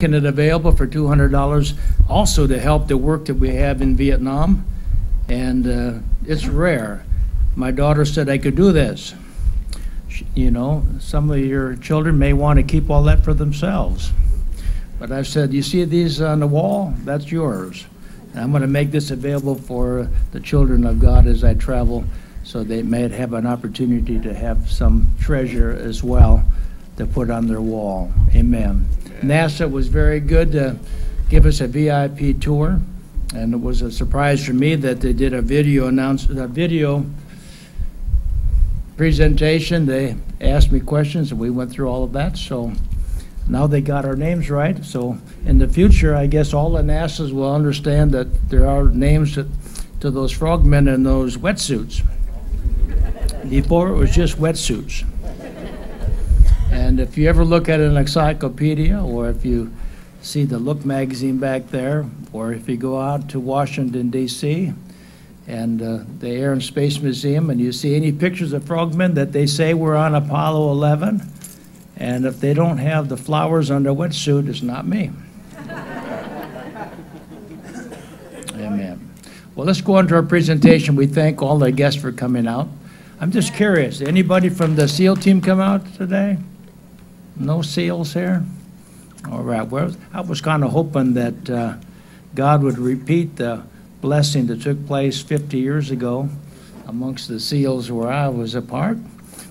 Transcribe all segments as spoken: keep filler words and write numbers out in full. and it available for two hundred dollars also to help the work that we have in Vietnam, and uh, it's rare. My daughter said I could do this. She, you know, some of your children may want to keep all that for themselves, but I said, you see these on the wall? That's yours, and I'm going to make this available for the children of God as I travel, so they may have an opportunity to have some treasure as well to put on their wall. Amen. NASA was very good to give us a V I P tour, and it was a surprise for me that they did a video announce a video presentation. They asked me questions, and we went through all of that. So now they got our names right. So in the future, I guess all the NASA's will understand that there are names to, to those frogmen in those wetsuits. Before it was just wetsuits. And if you ever look at an encyclopedia, or if you see the Look magazine back there, or if you go out to Washington, D C, and uh, the Air and Space Museum, and you see any pictures of frogmen that they say were on Apollo eleven, and if they don't have the flowers on their wetsuit, it's not me. Amen. Well, let's go on to our presentation. We thank all the guests for coming out. I'm just curious, did anybody from the SEAL team come out today? No SEALs here? All right. Well, I was kind of hoping that uh, God would repeat the blessing that took place fifty years ago amongst the SEALs where I was a part,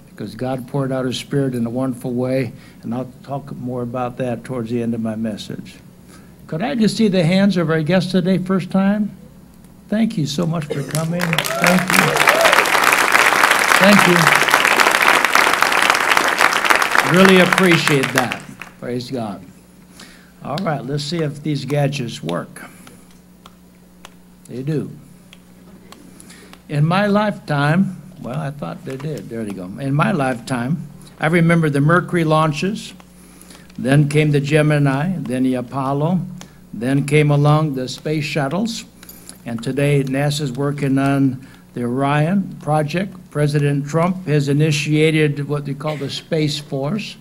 because God poured out His Spirit in a wonderful way, and I'll talk more about that towards the end of my message. Could I just see the hands of our guests today, first time? Thank you so much for coming. Thank you. Thank you. Really appreciate that. Praise God. All right, let's see if these gadgets work. They do. In my lifetime, well, I thought they did. There you go. In my lifetime, I remember the Mercury launches. Then came the Gemini, then the Apollo. Then came along the space shuttles. And today, NASA's working on the Orion project. President Trump has initiated what they call the Space Force,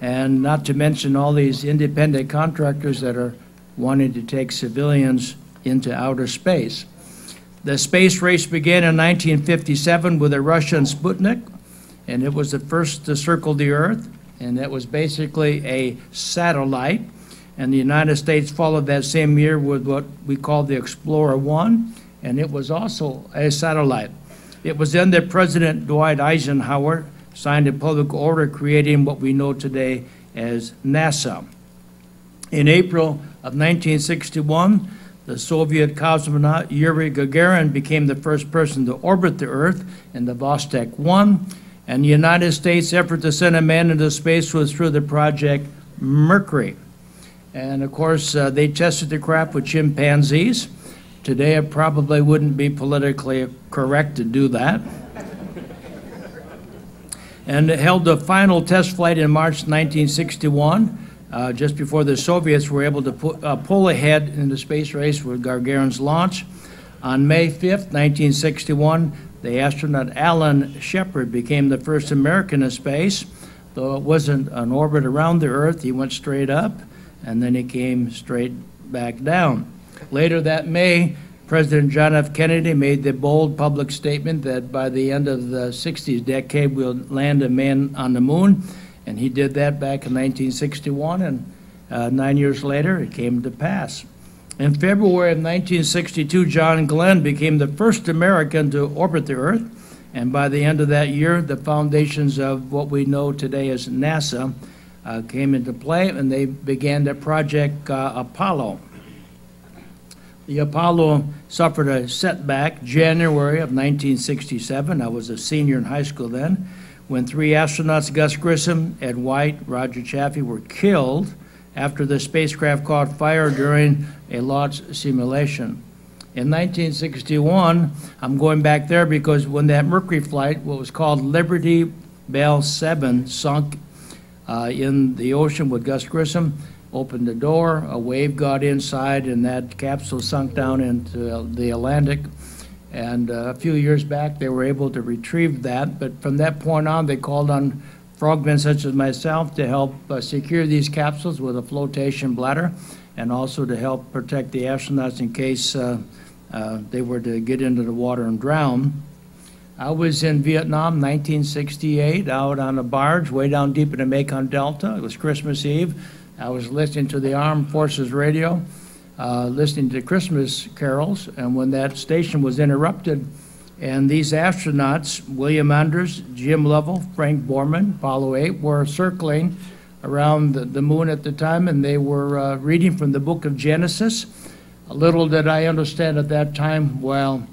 and not to mention all these independent contractors that are wanting to take civilians into outer space. The space race began in nineteen fifty-seven with a Russian Sputnik, and it was the first to circle the Earth, and that was basically a satellite. And the United States followed that same year with what we call the Explorer one, and it was also a satellite. It was then that President Dwight Eisenhower signed a public order creating what we know today as NASA. In April of nineteen sixty-one, the Soviet cosmonaut Yuri Gagarin became the first person to orbit the Earth in the Vostok one, and the United States' effort to send a man into space was through the Project Mercury. And of course, uh, they tested the craft with chimpanzees. Today, it probably wouldn't be politically correct to do that. And it held the final test flight in March nineteen sixty-one, uh, just before the Soviets were able to pu uh, pull ahead in the space race with Gagarin's launch. On May fifth, nineteen sixty-one, the astronaut Alan Shepard became the first American in space, though it wasn't an orbit around the Earth. He went straight up, and then he came straight back down. Later that May, President John F. Kennedy made the bold public statement that by the end of the sixties decade, we'll land a man on the moon. And he did that back in nineteen sixty-one, and uh, nine years later, it came to pass. In February of nineteen sixty-two, John Glenn became the first American to orbit the Earth. And by the end of that year, the foundations of what we know today as NASA uh, came into play, and they began the Project uh, Apollo. The Apollo suffered a setback January of nineteen sixty-seven. I was a senior in high school then, when three astronauts, Gus Grissom, Ed White, Roger Chaffee, were killed after the spacecraft caught fire during a launch simulation. In nineteen sixty-one, I'm going back there because when that Mercury flight, what was called Liberty Bell seven, sunk uh, in the ocean with Gus Grissom, opened the door, a wave got inside, and that capsule sunk down into the Atlantic. And uh, a few years back, they were able to retrieve that. But from that point on, they called on frogmen such as myself to help uh, secure these capsules with a flotation bladder, and also to help protect the astronauts in case uh, uh, they were to get into the water and drown. I was in Vietnam, nineteen sixty-eight, out on a barge way down deep in the Mekong Delta. It was Christmas Eve. I was listening to the Armed Forces radio, uh, listening to Christmas carols, and when that station was interrupted, and these astronauts, William Anders, Jim Lovell, Frank Borman, Apollo eight, were circling around the, the moon at the time, and they were uh, reading from the book of Genesis. Little did I understand at that time, while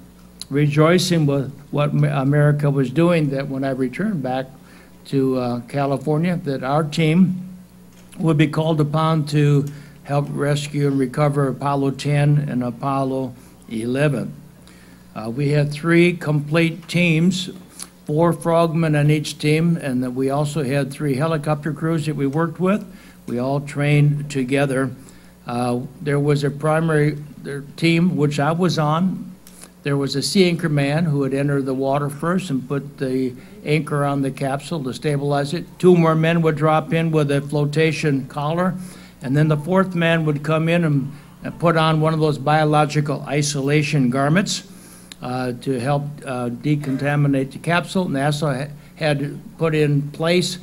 rejoicing with what America was doing, that when I returned back to uh, California, that our team would be called upon to help rescue and recover Apollo ten and Apollo eleven. Uh, we had three complete teams, four frogmen on each team, and then we also had three helicopter crews that we worked with. We all trained together. Uh, there was a primary team, which I was on. There was a sea anchor man who would enter the water first and put the anchor on the capsule to stabilize it. Two more men would drop in with a flotation collar, and then the fourth man would come in and, and put on one of those biological isolation garments. Uh, to help uh, decontaminate the capsule. NASA ha had put in place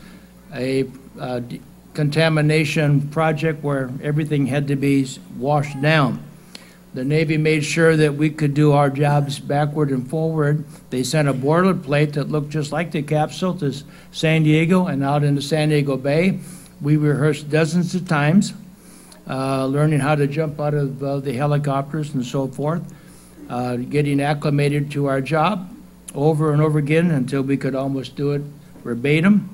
a uh, decontamination project where everything had to be washed down. The Navy made sure that we could do our jobs backward and forward. They sent a boilerplate that looked just like the capsule to San Diego and out into San Diego Bay. We rehearsed dozens of times, uh, learning how to jump out of uh, the helicopters and so forth. Uh, getting acclimated to our job over and over again until we could almost do it verbatim.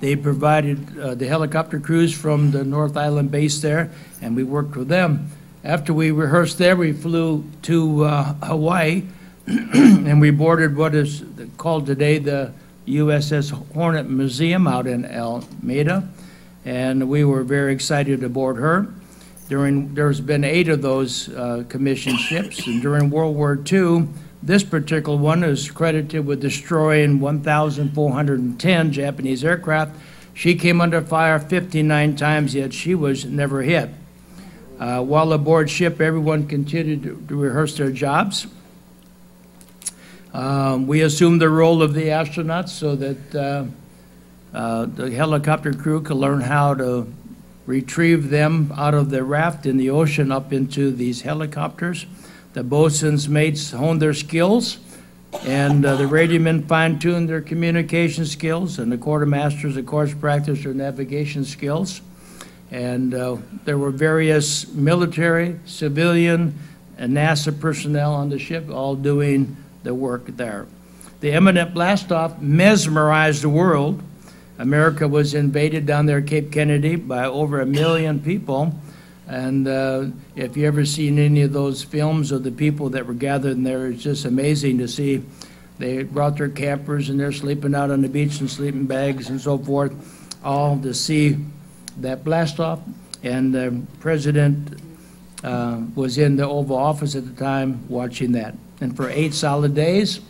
They provided uh, the helicopter crews from the North Island base there, and we worked with them. After we rehearsed there, we flew to uh, Hawaii, and we boarded what is called today the U S S Hornet Museum out in Alameda, and we were very excited to board her. During, there's been eight of those uh, commissioned ships, and during World War Two, this particular one is credited with destroying one thousand four hundred ten Japanese aircraft. She came under fire fifty-nine times, yet she was never hit. Uh, while aboard ship, everyone continued to, to rehearse their jobs. Um, we assumed the role of the astronauts so that uh, uh, the helicopter crew could learn how to retrieve them out of the raft in the ocean up into these helicopters. The bosun's mates honed their skills, and uh, the radiomen fine-tuned their communication skills, and the quartermasters, of course, practiced their navigation skills. And uh, there were various military, civilian, and NASA personnel on the ship all doing the work there. The imminent blastoff mesmerized the world. America was invaded down there at Cape Kennedy by over a million people. And uh, if you've ever seen any of those films of the people that were gathered in there, it's just amazing to see. They brought their campers, and they're sleeping out on the beach and sleeping bags and so forth, all to see that blastoff. And the president uh, was in the Oval Office at the time watching that. And for eight solid days,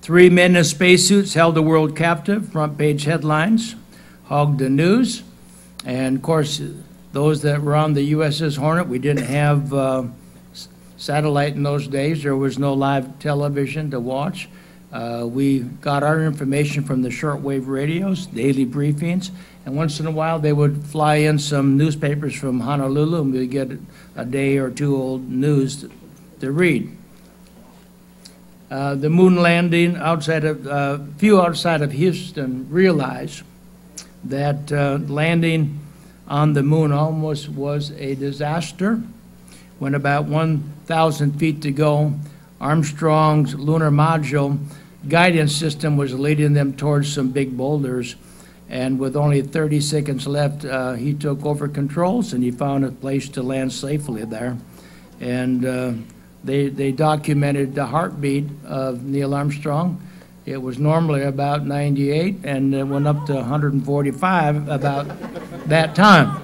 three men in spacesuits held the world captive, front page headlines, hogged the news. And of course, those that were on the U S S Hornet, we didn't have uh, satellite in those days. There was no live television to watch. Uh, we got our information from the shortwave radios, daily briefings, and once in a while they would fly in some newspapers from Honolulu, and we'd get a day or two old news to read. Uh, the moon landing outside of, uh, few outside of Houston realize that uh, landing on the moon almost was a disaster. When about one thousand feet to go, Armstrong's lunar module guidance system was leading them towards some big boulders. And with only thirty seconds left, uh, he took over controls, and he found a place to land safely there. And uh, They, they documented the heartbeat of Neil Armstrong. It was normally about ninety-eight, and it went up to one hundred forty-five about that time.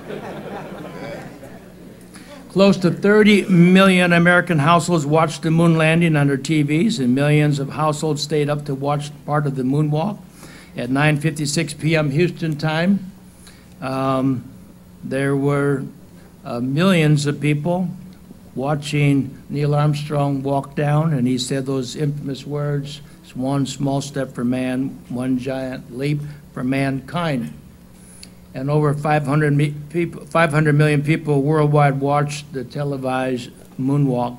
Close to thirty million American households watched the moon landing on their T Vs, and millions of households stayed up to watch part of the moonwalk. at nine fifty-six p m Houston time. Um, there were uh, millions of people watching Neil Armstrong walk down, and he said those infamous words, "It's one small step for man, one giant leap for mankind." And over five hundred, me people, five hundred million people worldwide watched the televised moonwalk.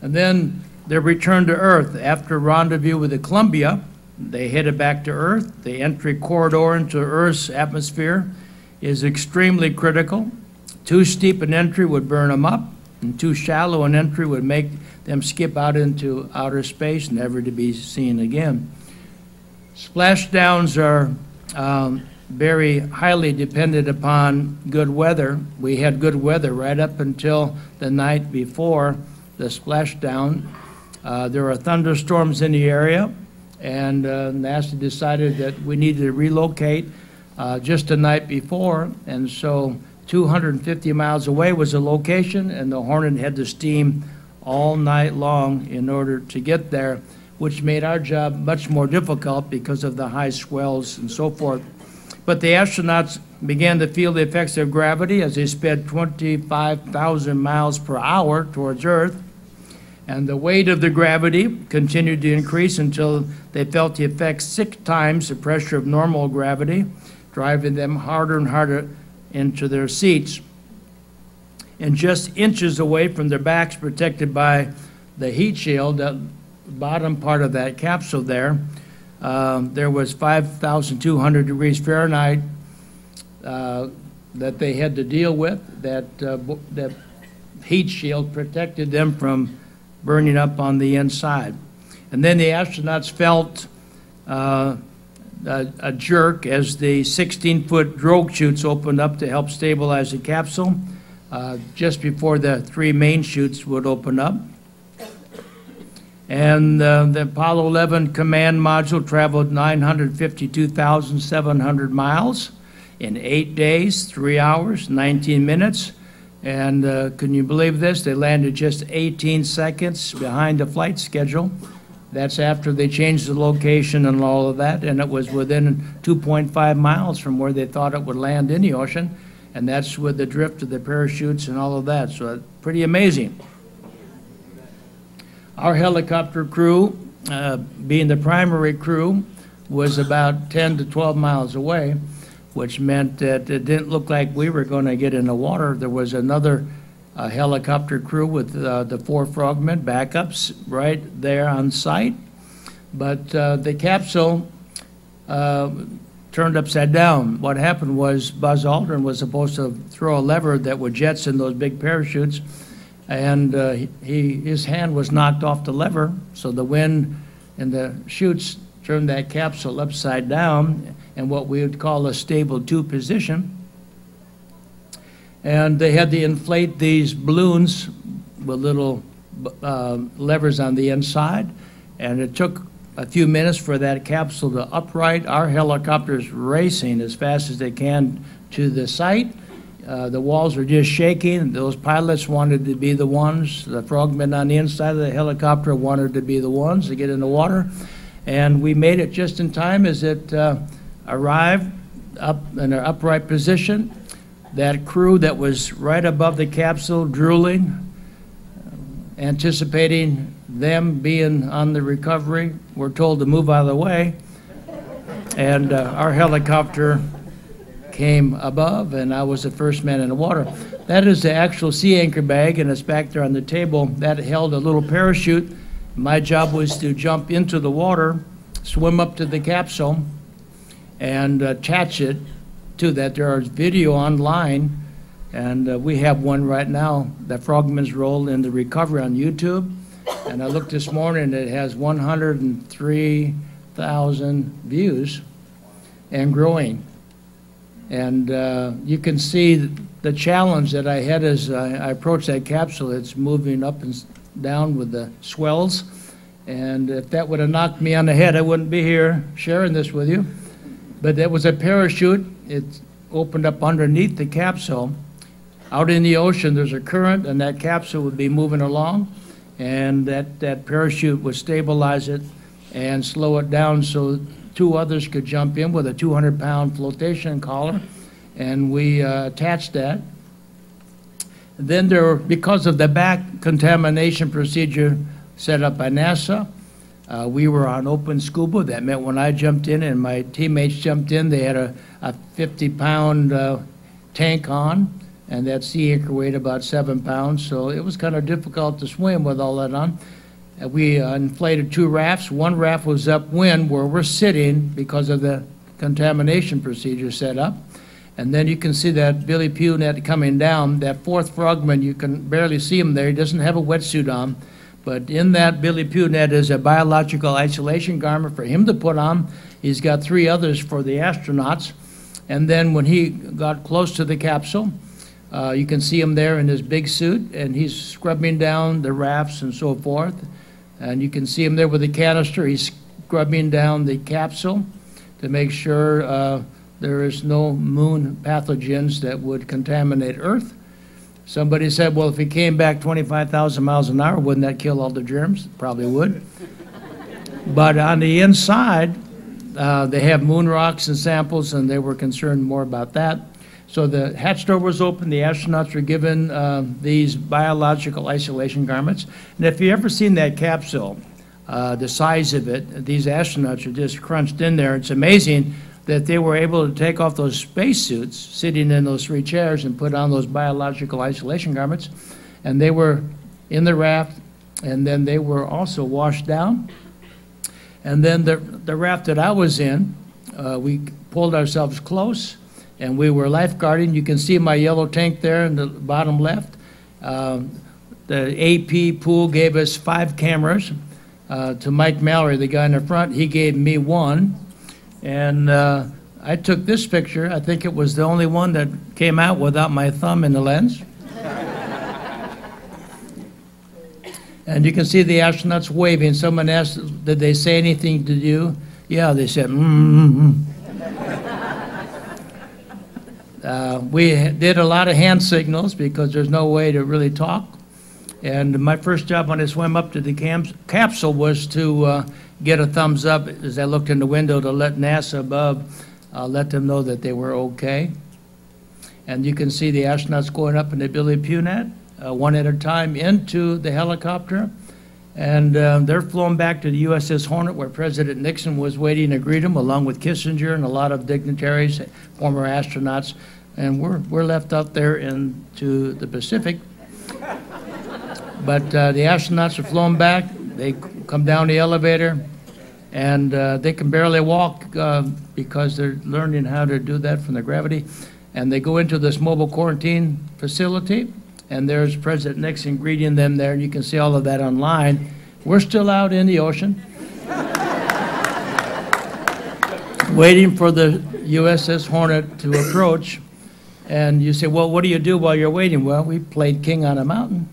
And then their return to Earth. After rendezvous with the Columbia, they headed back to Earth. The entry corridor into Earth's atmosphere is extremely critical. Too steep an entry would burn them up, and too shallow an entry would make them skip out into outer space, never to be seen again. Splashdowns are um, very highly dependent upon good weather. We had good weather right up until the night before the splashdown. Uh, there were thunderstorms in the area, and uh, NASA decided that we needed to relocate uh, just the night before, and so two hundred fifty miles away was the location, and the Hornet had to steam all night long in order to get there, which made our job much more difficult because of the high swells and so forth. But the astronauts began to feel the effects of gravity as they sped twenty-five thousand miles per hour towards Earth, and the weight of the gravity continued to increase until they felt the effects six times the pressure of normal gravity, driving them harder and harder into their seats. And just inches away from their backs, protected by the heat shield, the bottom part of that capsule there, um, there was five thousand two hundred degrees Fahrenheit uh, that they had to deal with. That, uh, that heat shield protected them from burning up on the inside. And then the astronauts felt uh, A, a jerk as the sixteen foot drogue chutes opened up to help stabilize the capsule uh, just before the three main chutes would open up. And uh, the Apollo eleven command module traveled nine hundred fifty-two thousand seven hundred miles in eight days, three hours, nineteen minutes. And uh, can you believe this? They landed just eighteen seconds behind the flight schedule. That's after they changed the location and all of that, and it was within two point five miles from where they thought it would land in the ocean, and that's with the drift of the parachutes and all of that, so pretty amazing. Our helicopter crew, uh, being the primary crew, was about ten to twelve miles away, which meant that it didn't look like we were going to get in the water. There was another a helicopter crew with uh, the four frogmen backups right there on site. But uh, the capsule uh, turned upside down. What happened was Buzz Aldrin was supposed to throw a lever that would jettison those big parachutes, and uh, he, his hand was knocked off the lever, so the wind and the chutes turned that capsule upside down in what we would call a stable two position. And they had to inflate these balloons with little uh, levers on the inside. And it took a few minutes for that capsule to upright. Our helicopters racing as fast as they can to the site. Uh, the walls were just shaking. Those pilots wanted to be the ones. The frogmen on the inside of the helicopter wanted to be the ones to get in the water. And we made it just in time as it uh, arrived up in an upright position. That crew that was right above the capsule, drooling, anticipating them being on the recovery, were told to move out of the way. And uh, our helicopter came above, and I was the first man in the water. That is the actual sea anchor bag, and it's back there on the table. That held a little parachute. My job was to jump into the water, swim up to the capsule, and attach it to that. There are video online, and uh, we have one right now, the Frogman's Roll in the Recovery on YouTube. And I looked this morning, it has one hundred three thousand views and growing. And uh, you can see the challenge that I had as I approached that capsule. It's moving up and down with the swells. And if that would have knocked me on the head, I wouldn't be here sharing this with you. But that was a parachute. It opened up underneath the capsule. Out in the ocean, there's a current, and that capsule would be moving along, and that, that parachute would stabilize it and slow it down so two others could jump in with a two hundred pound flotation collar, and we uh, attached that. Then there, because of the back contamination procedure set up by NASA, Uh, we were on open scuba. That meant when I jumped in and my teammates jumped in, they had a fifty pound uh, tank on, and that sea anchor weighed about seven pounds, so it was kind of difficult to swim with all that on. Uh, we uh, inflated two rafts. One raft was upwind where we're sitting because of the contamination procedure set up. And then you can see that Billy Pugh net coming down. That fourth frogman, you can barely see him there. He doesn't have a wetsuit on. But in that Billy Pugh net is a biological isolation garment for him to put on. He's got three others for the astronauts. And then when he got close to the capsule, uh, you can see him there in his big suit, and he's scrubbing down the rafts and so forth. And you can see him there with the canister. He's scrubbing down the capsule to make sure uh, there is no moon pathogens that would contaminate Earth. Somebody said, well, if he came back twenty-five thousand miles an hour, wouldn't that kill all the germs? Probably would. But on the inside, uh, they have moon rocks and samples, and they were concerned more about that. So the hatch door was open. The astronauts were given uh, these biological isolation garments. And if you've ever seen that capsule, uh, the size of it, these astronauts are just crunched in there. It's amazing that they were able to take off those spacesuits, sitting in those three chairs, and put on those biological isolation garments. And they were in the raft, and then they were also washed down. And then the, the raft that I was in, uh, we pulled ourselves close, and we were lifeguarding. You can see my yellow tank there in the bottom left. Uh, the A P pool gave us five cameras. Uh, to Mike Mallory, the guy in the front, he gave me one. And uh, I took this picture. I think it was the only one that came out without my thumb in the lens. And you can see the astronauts waving. Someone asked, did they say anything to you? Yeah, they said, mm-hmm. uh, we did a lot of hand signals because there's no way to really talk. And my first job when I swam up to the cam capsule was to uh, get a thumbs up as I looked in the window to let NASA above, uh, let them know that they were okay. And you can see the astronauts going up in the Billy Pugh net, uh, one at a time into the helicopter. And uh, they're flown back to the U S S Hornet, where President Nixon was waiting to greet them, along with Kissinger and a lot of dignitaries, former astronauts. And we're, we're left out there into the Pacific. But uh, the astronauts are flown back. They come down the elevator, and uh, they can barely walk uh, because they're learning how to do that from the gravity. And they go into this mobile quarantine facility, and there's President Nixon greeting them there. You can see all of that online. We're still out in the ocean, waiting for the U S S Hornet to approach. And you say, well, what do you do while you're waiting? Well, we played King on a Mountain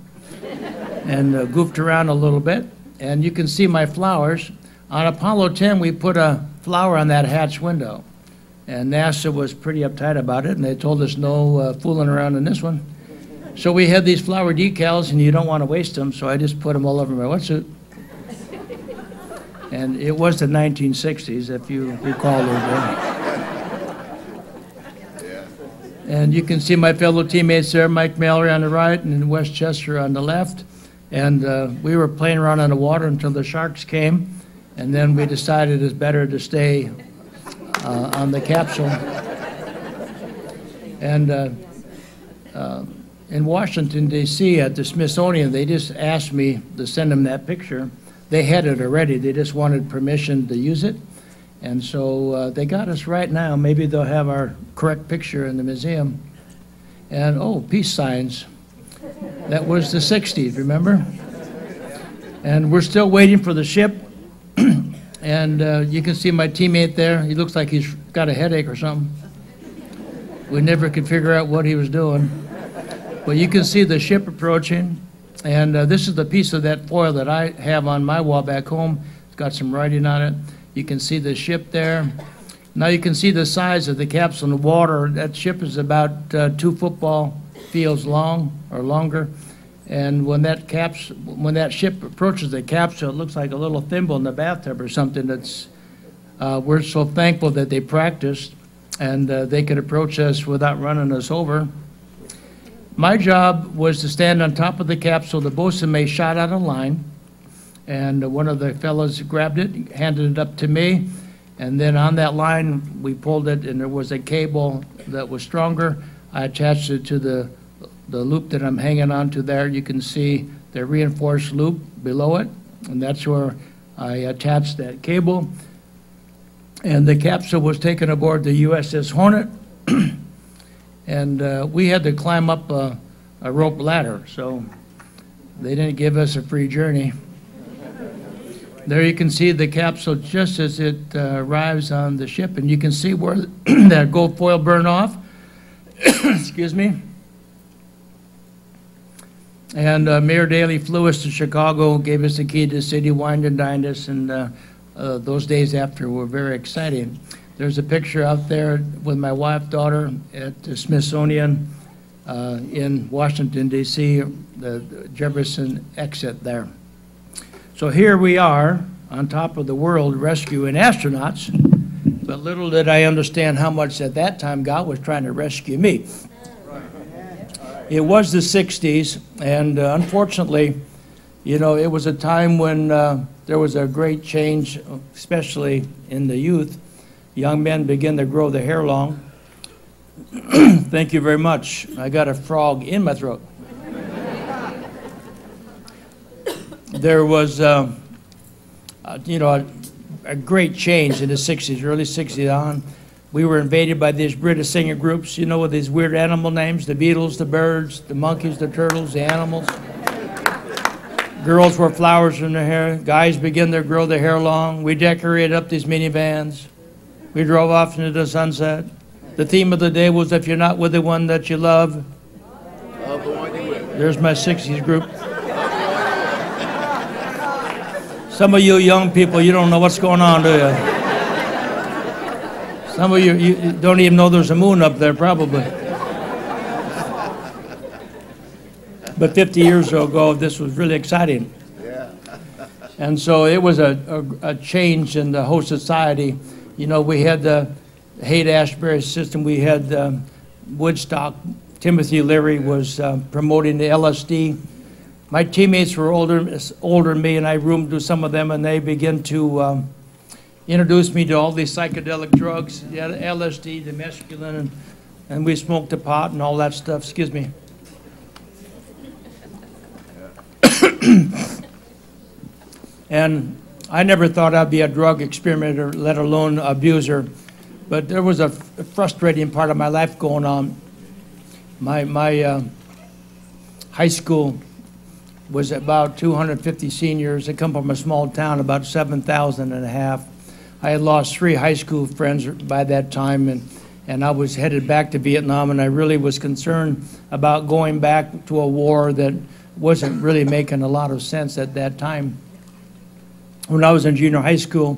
and uh, goofed around a little bit. And you can see my flowers. On Apollo ten, we put a flower on that hatch window. And NASA was pretty uptight about it, and they told us no uh, fooling around in this one. So we had these flower decals, and you don't want to waste them, so I just put them all over my wetsuit. And it was the nineteen sixties, if you recall those days. And you can see my fellow teammates there, Mike Mallory on the right and Westchester on the left. And uh, we were playing around on the water until the sharks came. And then we decided it's better to stay uh, on the capsule. And uh, uh, in Washington, D C at the Smithsonian, they just asked me to send them that picture. They had it already. They just wanted permission to use it. And so uh, they got us right now. Maybe they'll have our correct picture in the museum. And oh, peace signs. That was the sixties, remember? And we're still waiting for the ship. And uh, you can see my teammate there. He looks like he's got a headache or something. We never could figure out what he was doing. But you can see the ship approaching. And uh, this is the piece of that foil that I have on my wall back home. It's got some writing on it. You can see the ship there. Now you can see the size of the capsule in the water. That ship is about uh, two football fields long or longer. And when that, caps, when that ship approaches the capsule, it looks like a little thimble in the bathtub or something that's Uh, we're so thankful that they practiced and uh, they could approach us without running us over. My job was to stand on top of the capsule. The bosun mate shot out a line, and one of the fellows grabbed it, handed it up to me, and then on that line we pulled it, and there was a cable that was stronger. I attached it to the, the loop that I'm hanging on to there. You can see the reinforced loop below it, and that's where I attached that cable. And the capsule was taken aboard the U S S Hornet, and uh, we had to climb up a, a rope ladder, so they didn't give us a free journey. There you can see the capsule just as it uh, arrives on the ship, and you can see where that gold foil burned off. Excuse me. And uh, Mayor Daley flew us to Chicago, gave us the key to the city, wined and dined us, and uh, Uh, those days after were very exciting. There's a picture out there with my wife, daughter, at the Smithsonian uh, in Washington, D C, the Jefferson exit there. So here we are on top of the world rescuing astronauts, but little did I understand how much at that time God was trying to rescue me. It was the sixties, and uh, unfortunately, you know, it was a time when uh, there was a great change, especially in the youth. Young men begin to grow their hair long. Thank you very much. I got a frog in my throat. There was, uh, uh, you know, a, a great change in the sixties, early sixties on. We were invaded by these British singing groups, you know, with these weird animal names, the Beatles, the Birds, the Monkeys, the Turtles, the Animals. Girls wore flowers in their hair. Guys began to grow their hair long. We decorated up these minivans. We drove off into the sunset. The theme of the day was, if you're not with the one that you love, love the one you with. There's my sixties group. Some of you young people, you don't know what's going on, do you? Some of you, you don't even know there's a moon up there, probably. But fifty years ago, this was really exciting. Yeah. And so it was a, a, a change in the whole society. You know, we had the Haight-Ashbury system. We had um, Woodstock. Timothy Leary was uh, promoting the L S D. My teammates were older, older than me, and I roomed with some of them, and they began to um, introduce me to all these psychedelic drugs, the L S D, the mescaline, and, and we smoked the pot and all that stuff. Excuse me. And I never thought I'd be a drug experimenter, let alone abuser, but there was a frustrating part of my life going on. My, my uh, high school was about two hundred fifty seniors. I come from a small town, about seven thousand and a half. I had lost three high school friends by that time, and, and I was headed back to Vietnam, and I really was concerned about going back to a war that wasn't really making a lot of sense at that time. When I was in junior high school,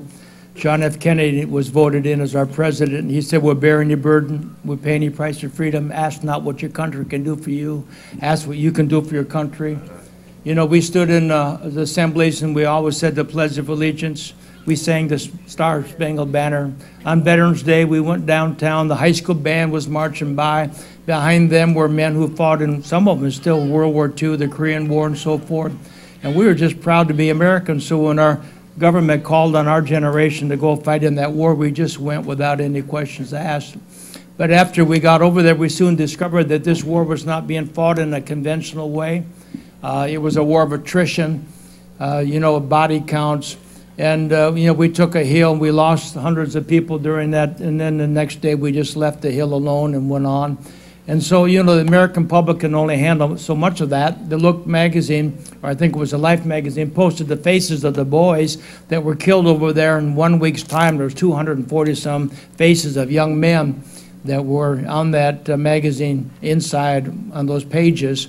John F. Kennedy was voted in as our president, and he said, we're bearing your burden, we're paying your price for freedom, ask not what your country can do for you, ask what you can do for your country. You know, we stood in uh, the assemblies, and we always said the Pledge of Allegiance. We sang the Star Spangled Banner. On Veterans Day, we went downtown. The high school band was marching by. Behind them were men who fought in, some of them still, World War Two, the Korean War, and so forth. And we were just proud to be Americans. So when our government called on our generation to go fight in that war, we just went without any questions asked. But after we got over there, we soon discovered that this war was not being fought in a conventional way. Uh, it was a war of attrition, uh, you know, body counts. And, uh, you know, we took a hill, and we lost hundreds of people during that. And then the next day, we just left the hill alone and went on. And so, you know, the American public can only handle so much of that. The Look magazine, or I think it was the Life magazine, posted the faces of the boys that were killed over there. In one week's time, there was two hundred forty some faces of young men that were on that uh, magazine inside on those pages.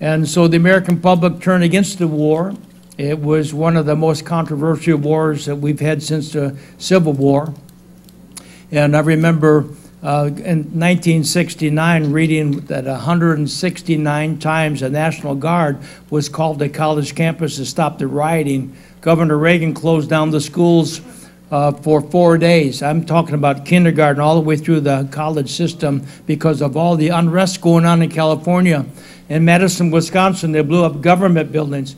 And so the American public turned against the war. It was one of the most controversial wars that we've had since the Civil War. And I remember uh, in nineteen sixty-nine reading that one hundred sixty-nine times the National Guard was called to college campus to stop the rioting. Governor Reagan closed down the schools uh, for four days. I'm talking about kindergarten all the way through the college system because of all the unrest going on in California. In Madison, Wisconsin, they blew up government buildings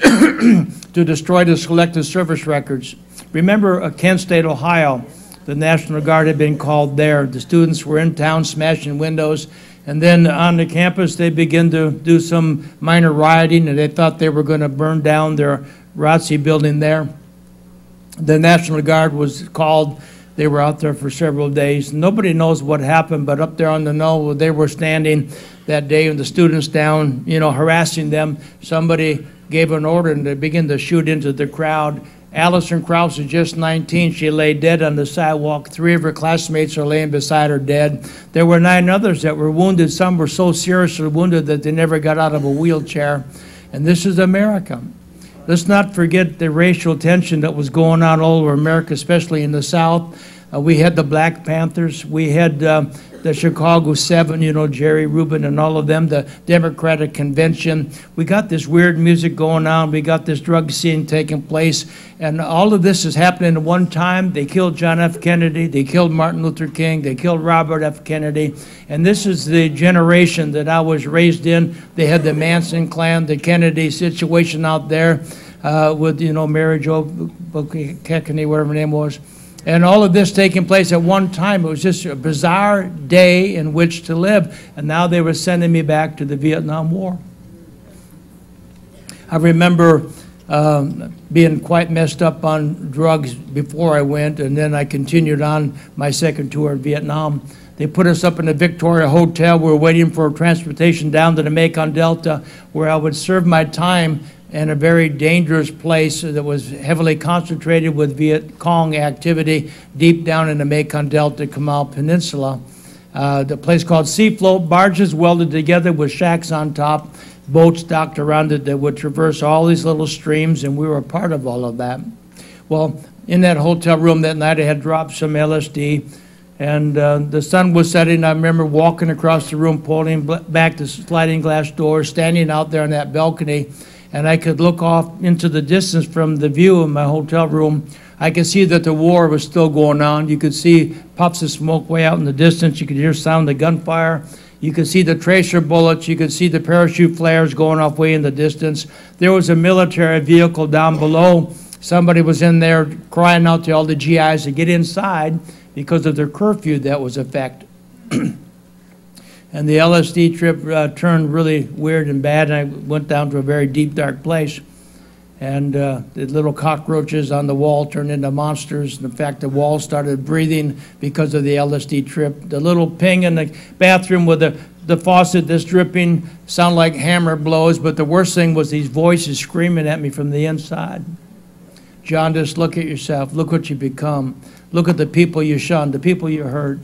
to destroy the Selective Service records. Remember uh, Kent State, Ohio, the National Guard had been called there. The students were in town smashing windows. And then on the campus, they began to do some minor rioting, and they thought they were going to burn down their R O T C building there. The National Guard was called. They were out there for several days. Nobody knows what happened, but up there on the knoll, they were standing that day and the students down, you know, harassing them. Somebody gave an order, and they began to shoot into the crowd. Allison Krauss is just nineteen. She lay dead on the sidewalk. Three of her classmates are laying beside her dead. There were nine others that were wounded. Some were so seriously wounded that they never got out of a wheelchair. And this is America. Let's not forget the racial tension that was going on all over America, especially in the South. Uh, we had the Black Panthers. We had uh, the Chicago Seven, you know, Jerry Rubin and all of them, the Democratic Convention. We got this weird music going on. We got this drug scene taking place. And all of this is happening at one time. They killed John F. Kennedy. They killed Martin Luther King. They killed Robert F. Kennedy. And this is the generation that I was raised in. They had the Manson clan, the Kennedy situation out there uh, with, you know, Mary Jo Kennedy, whatever her name was. And all of this taking place at one time. It was just a bizarre day in which to live. And now they were sending me back to the Vietnam War. I remember um, being quite messed up on drugs before I went, and then I continued on my second tour in Vietnam. They put us up in the Victoria Hotel. We were waiting for transportation down to the Mekong Delta, where I would serve my time in a very dangerous place that was heavily concentrated with Viet Cong activity deep down in the Mekong Delta, Comal Peninsula. Uh, the place called Seafloat, barges welded together with shacks on top, boats docked around it that would traverse all these little streams, and we were a part of all of that. Well, in that hotel room that night, I had dropped some L S D, and uh, the sun was setting. I remember walking across the room, pulling back the sliding glass door, standing out there on that balcony, and I could look off into the distance from the view of my hotel room. I could see that the war was still going on. You could see puffs of smoke way out in the distance. You could hear sound of gunfire. You could see the tracer bullets. You could see the parachute flares going off way in the distance. There was a military vehicle down below. Somebody was in there crying out to all the G Is to get inside because of their curfew that was in effect. And the L S D trip uh, turned really weird and bad, and I went down to a very deep, dark place. And uh, the little cockroaches on the wall turned into monsters. In fact, the wall started breathing because of the L S D trip. The little ping in the bathroom with the, the faucet that's dripping sounded like hammer blows, but the worst thing was these voices screaming at me from the inside. John, just look at yourself. Look what you become. Look at the people you shunned, the people you hurt.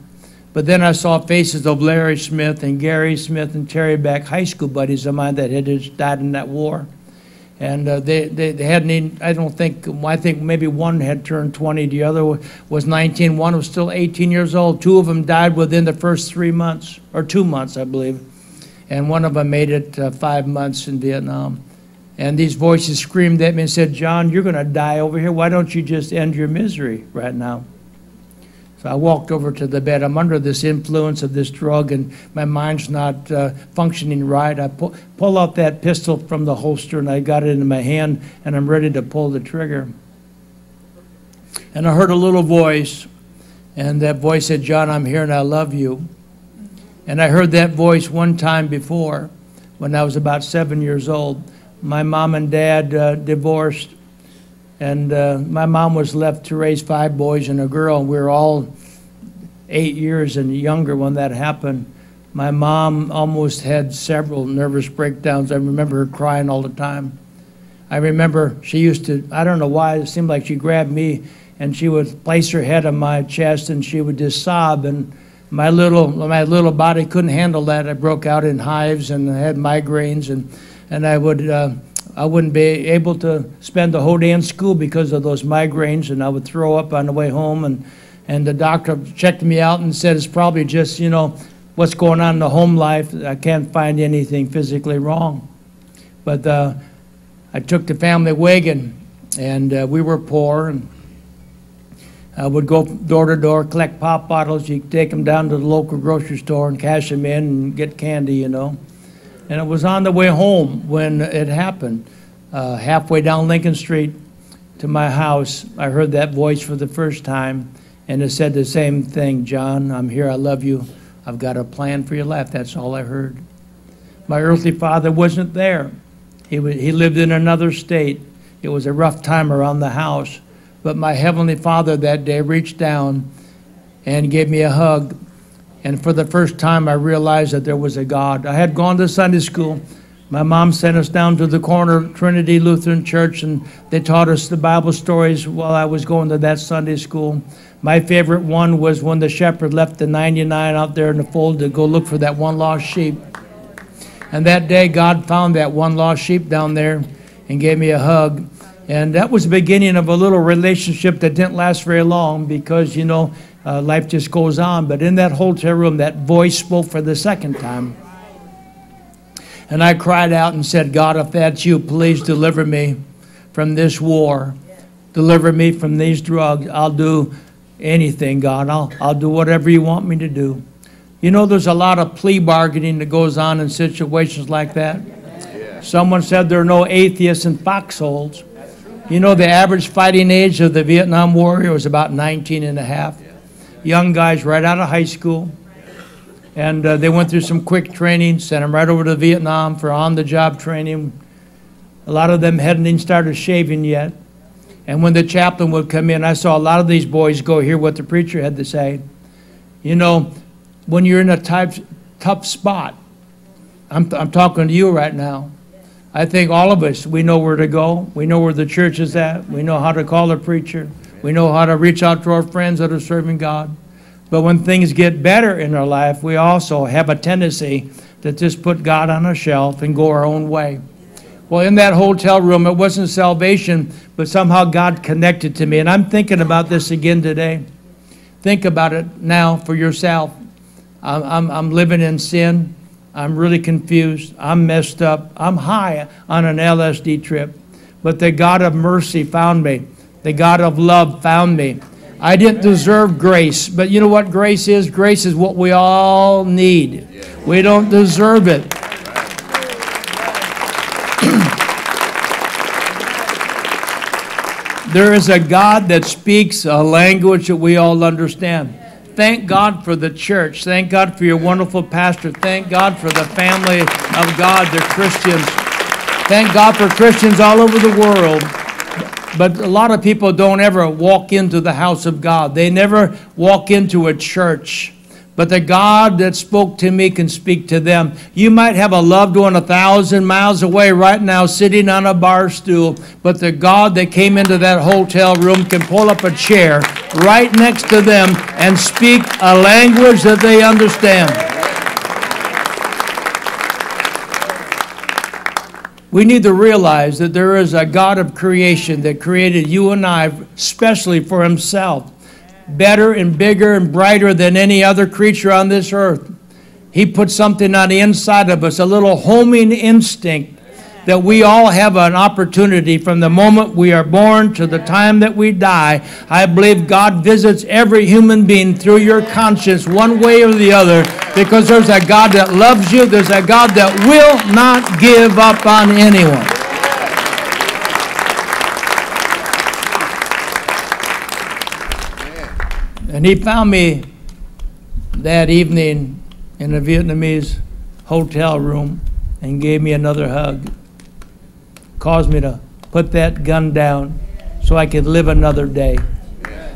But then I saw faces of Larry Smith and Gary Smith and Terry Beck, high school buddies of mine that had just died in that war. And uh, they, they, they hadn't even, I don't think, I think maybe one had turned twenty, the other was nineteen, one was still eighteen years old. Two of them died within the first three months, or two months, I believe. And one of them made it uh, five months in Vietnam. And these voices screamed at me and said, "John, you're gonna die over here. Why don't you just end your misery right now?" I walked over to the bed. I'm under this influence of this drug, and my mind's not uh, functioning right. I pull, pull out that pistol from the holster, and I got it in my hand, and I'm ready to pull the trigger. And I heard a little voice, and that voice said, "John, I'm here, and I love you." And I heard that voice one time before, when I was about seven years old. My mom and dad uh, divorced. And uh, my mom was left to raise five boys and a girl. We were all eight years and younger when that happened. My mom almost had several nervous breakdowns. I remember her crying all the time. I remember she used to, I don't know why, it seemed like she grabbed me and she would place her head on my chest and she would just sob. And my little, my little body couldn't handle that. I broke out in hives and I had migraines, and, and I would... Uh, I wouldn't be able to spend the whole day in school because of those migraines, and I would throw up on the way home, and, and the doctor checked me out and said, "It's probably just, you know, what's going on in the home life. I can't find anything physically wrong." But uh, I took the family wagon, and uh, we were poor, and uh, would go door to door, collect pop bottles. You'd take them down to the local grocery store and cash them in and get candy, you know. And it was on the way home when it happened. Uh, halfway down Lincoln Street to my house, I heard that voice for the first time, and it said the same thing, John, I'm here, I love you, I've got a plan for your life. That's all I heard. My earthly father wasn't there. He, was, he lived in another state. It was a rough time around the house. But my heavenly father that day reached down and gave me a hug. And for the first time, I realized that there was a God. I had gone to Sunday school. My mom sent us down to the corner Trinity Lutheran Church, and they taught us the Bible stories while I was going to that Sunday school. My favorite one was when the shepherd left the ninety-nine out there in the fold to go look for that one lost sheep. And that day, God found that one lost sheep down there and gave me a hug. And that was the beginning of a little relationship that didn't last very long because, you know, Uh, life just goes on. But in that hotel room, that voice spoke for the second time. And I cried out and said, God, if that's you, please deliver me from this war. Deliver me from these drugs. I'll do anything, God. I'll, I'll do whatever you want me to do. You know, there's a lot of plea bargaining that goes on in situations like that. Yeah. Someone said there are no atheists in foxholes. You know, the average fighting age of the Vietnam War was about nineteen and a half. Yeah. Young guys right out of high school, and uh, they went through some quick training, sent them right over to Vietnam for on-the-job training. A lot of them hadn't even started shaving yet, and when the chaplain would come in, I saw a lot of these boys go hear what the preacher had to say. You know, when you're in a tough, tough spot, I'm, I'm talking to you right now, I think all of us, we know where to go, we know where the church is at, we know how to call a preacher. We know how to reach out to our friends that are serving God. But when things get better in our life, we also have a tendency to just put God on a shelf and go our own way. Well, in that hotel room, it wasn't salvation, but somehow God connected to me. And I'm thinking about this again today. Think about it now for yourself. I'm, I'm, I'm living in sin. I'm really confused. I'm messed up. I'm high on an L S D trip. But the God of mercy found me. The God of love found me. I didn't deserve grace, but you know what grace is? Grace is what we all need. We don't deserve it. There is a God that speaks a language that we all understand. Thank God for the church. Thank God for your wonderful pastor. Thank God for the family of God, the Christians. Thank God for Christians all over the world. But a lot of people don't ever walk into the house of God. They never walk into a church. But the God that spoke to me can speak to them. You might have a loved one a thousand miles away right now sitting on a bar stool, but the God that came into that hotel room can pull up a chair right next to them and speak a language that they understand. We need to realize that there is a God of creation that created you and I especially for himself, better and bigger and brighter than any other creature on this earth. He put something on the inside of us, a little homing instinct that we all have an opportunity from the moment we are born to the time that we die. I believe God visits every human being through your conscience one way or the other, because there's a God that loves you. There's a God that will not give up on anyone. And he found me that evening in a Vietnamese hotel room and gave me another hug. Caused me to put that gun down so I could live another day.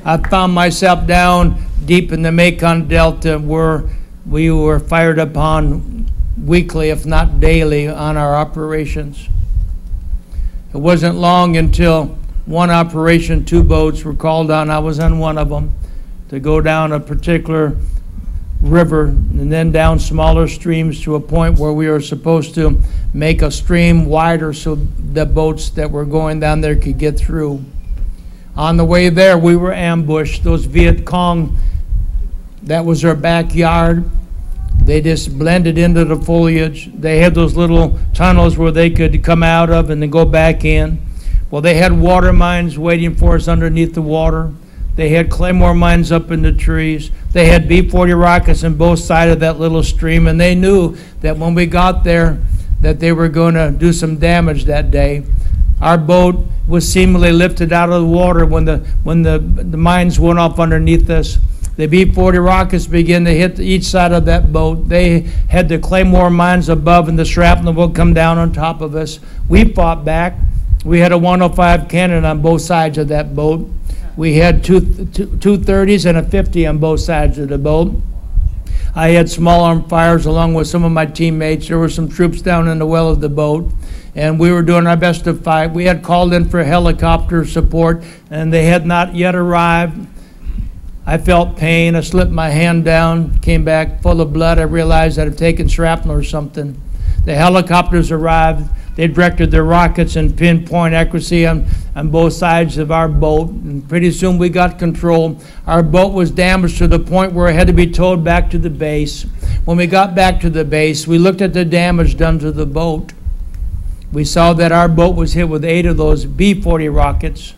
I found myself down deep in the Mekong Delta where we were fired upon weekly, if not daily, on our operations. It wasn't long until one operation, two boats were called on. I was on one of them to go down a particular river and then down smaller streams to a point where we were supposed to make a stream wider so the boats that were going down there could get through. On the way there, we were ambushed. Those Viet Cong, that was their backyard. They just blended into the foliage. They had those little tunnels where they could come out of and then go back in. Well, they had water mines waiting for us underneath the water. They had claymore mines up in the trees. They had B forty rockets on both sides of that little stream, and they knew that when we got there that they were going to do some damage that day. Our boat was seemingly lifted out of the water when the, when the, the mines went off underneath us. The B forty rockets began to hit each side of that boat. They had the claymore mines above, and the shrapnel would come down on top of us. We fought back. We had a one oh five cannon on both sides of that boat. We had two, two, two thirties and a fifty on both sides of the boat. I had small arm fires along with some of my teammates. There were some troops down in the well of the boat, and we were doing our best to fight. We had called in for helicopter support, and they had not yet arrived. I felt pain. I slipped my hand down, came back full of blood. I realized I'd have taken shrapnel or something. The helicopters arrived. They directed their rockets in pinpoint accuracy on, on both sides of our boat, and pretty soon we got control. Our boat was damaged to the point where it had to be towed back to the base. When we got back to the base, we looked at the damage done to the boat. We saw that our boat was hit with eight of those B forty rockets.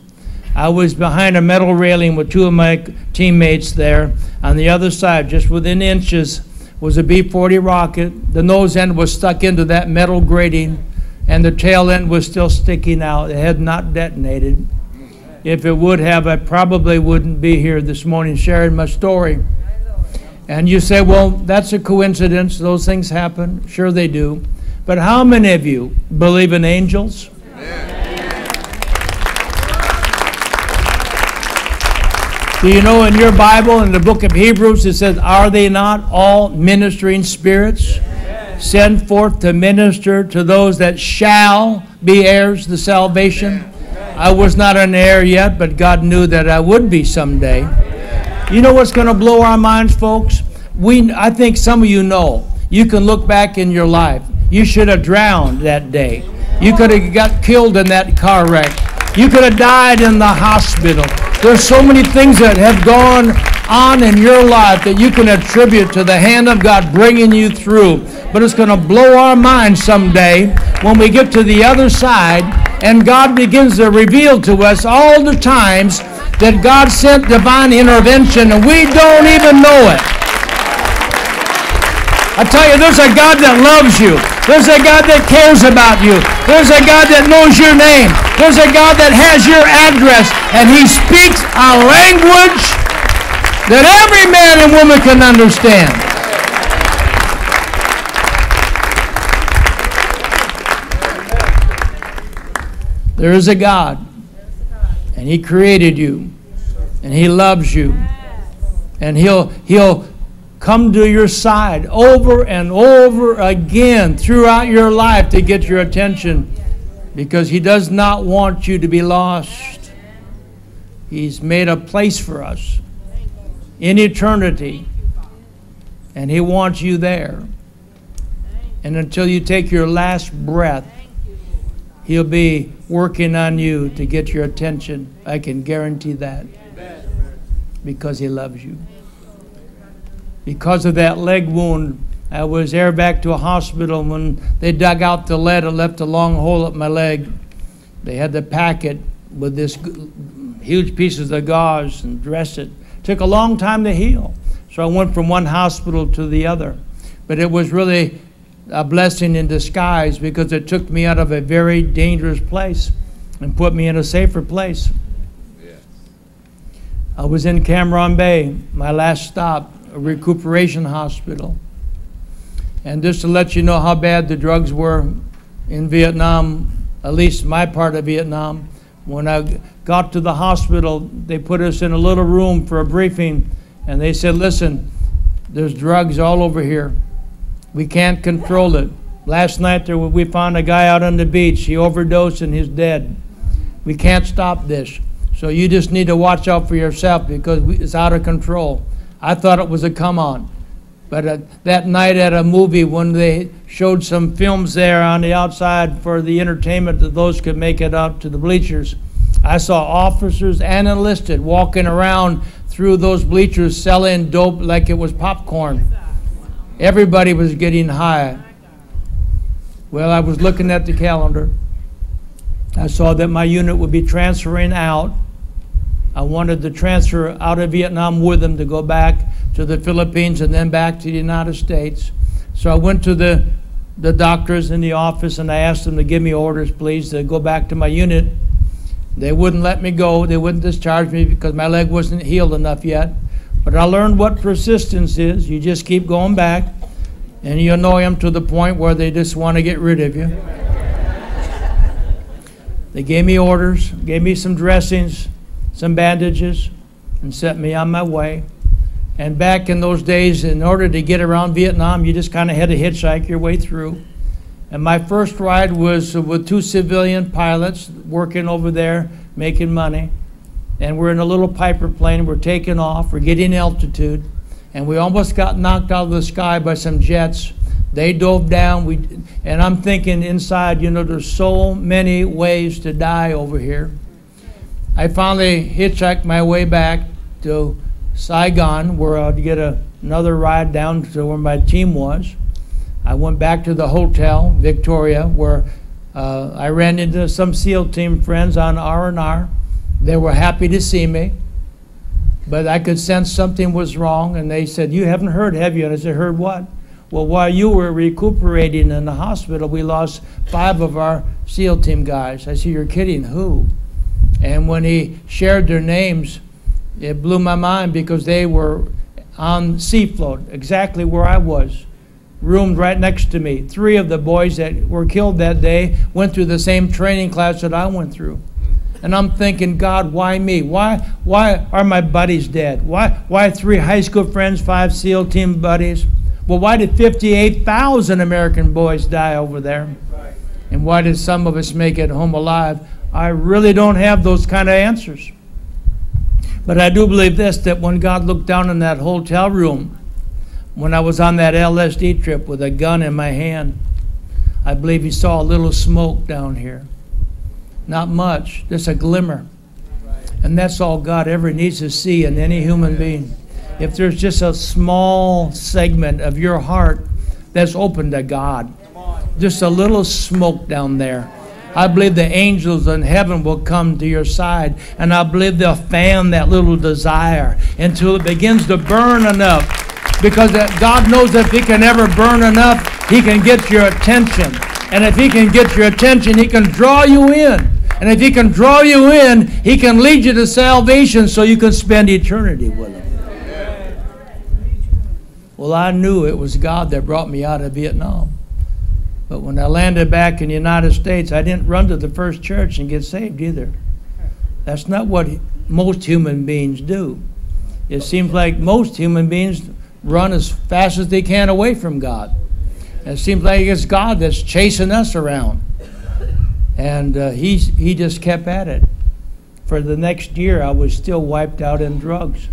I was behind a metal railing with two of my teammates there. On the other side, just within inches, was a B forty rocket. The nose end was stuck into that metal grating, and the tail end was still sticking out. It had not detonated. If it would have, I probably wouldn't be here this morning sharing my story. And you say, well, that's a coincidence. Those things happen. Sure they do. But how many of you believe in angels? Yeah. Do you know in your Bible, in the book of Hebrews, it says, are they not all ministering spirits? Yes. Sent forth to minister to those that shall be heirs of the salvation. Yes. I was not an heir yet, but God knew that I would be someday. Yes. You know what's going to blow our minds, folks? We, I think some of you know. You can look back in your life. You should have drowned that day. You could have got killed in that car wreck. You could have died in the hospital. There's so many things that have gone on in your life that you can attribute to the hand of God bringing you through. But it's going to blow our mind someday when we get to the other side and God begins to reveal to us all the times that God sent divine intervention and we don't even know it. I tell you, there's a God that loves you. There's a God that cares about you. There's a God that knows your name. There's a God that has your address, and He speaks a language that every man and woman can understand. There is a God, and He created you, and He loves you, and He'll He'll come to your side over and over again throughout your life to get your attention. Because He does not want you to be lost. He's made a place for us in eternity. And He wants you there. And until you take your last breath, He'll be working on you to get your attention. I can guarantee that. Because He loves you. Because of that leg wound, I was airbacked back to a hospital. When they dug out the lead, it left a long hole up my leg. They had to pack it with this huge pieces of gauze and dress it. Took a long time to heal. So I went from one hospital to the other. But it was really a blessing in disguise because it took me out of a very dangerous place and put me in a safer place. Yes. I was in Cameron Bay, my last stop, a recuperation hospital. And just to let you know how bad the drugs were in Vietnam, at least my part of Vietnam, when I got to the hospital, they put us in a little room for a briefing, and they said, listen, there's drugs all over here. We can't control it. Last night there we found a guy out on the beach. He overdosed and he's dead. We can't stop this. So you just need to watch out for yourself because it's out of control. I thought it was a come on. But uh, that night at a movie, when they showed some films there on the outside for the entertainment that those could make it out to the bleachers, I saw officers and enlisted walking around through those bleachers selling dope like it was popcorn. Everybody was getting high. Well, I was looking at the calendar. I saw that my unit would be transferring out. I wanted to transfer out of Vietnam with them to go back to the Philippines and then back to the United States. So I went to the, the doctors in the office and I asked them to give me orders, please, to go back to my unit. They wouldn't let me go. They wouldn't discharge me because my leg wasn't healed enough yet. But I learned what persistence is. You just keep going back and you annoy them to the point where they just want to get rid of you. They gave me orders, gave me some dressings, some bandages, and sent me on my way. And back in those days, in order to get around Vietnam, you just kind of had to hitchhike your way through. And my first ride was with two civilian pilots working over there, making money. And we're in a little Piper plane, we're taking off, we're getting altitude. And we almost got knocked out of the sky by some jets. They dove down, we, and I'm thinking inside, you know, there's so many ways to die over here. I finally hitchhiked my way back to Saigon, where I'd get a, another ride down to where my team was. I went back to the hotel, Victoria, where uh, I ran into some SEAL Team friends on R and R. They were happy to see me, but I could sense something was wrong, and they said, "You haven't heard, have you?" And I said, "Heard what?" "Well, while you were recuperating in the hospital, we lost five of our SEAL Team guys." I said, "You're kidding, who?" And when he shared their names, it blew my mind because they were on Seafloat, exactly where I was, roomed right next to me. Three of the boys that were killed that day went through the same training class that I went through. And I'm thinking, God, why me? Why, why are my buddies dead? Why, why three high school friends, five SEAL Team buddies? Well, why did fifty-eight thousand American boys die over there? Right. And why did some of us make it home alive? I really don't have those kind of answers. But I do believe this, that when God looked down in that hotel room, when I was on that L S D trip with a gun in my hand, I believe he saw a little smoke down here. Not much, just a glimmer. Right. And that's all God ever needs to see in any human being. If there's just a small segment of your heart that's open to God, just a little smoke down there, I believe the angels in heaven will come to your side, and I believe they'll fan that little desire until it begins to burn enough, because God knows if he can ever burn enough, he can get your attention. And if he can get your attention, he can draw you in. And if he can draw you in, he can lead you to salvation so you can spend eternity with him. Well, I knew it was God that brought me out of Vietnam. But when I landed back in the United States, I didn't run to the first church and get saved either. That's not what most human beings do. It seems like most human beings run as fast as they can away from God. It seems like it's God that's chasing us around. And uh, he, he just kept at it. For the next year, I was still wiped out in drugs.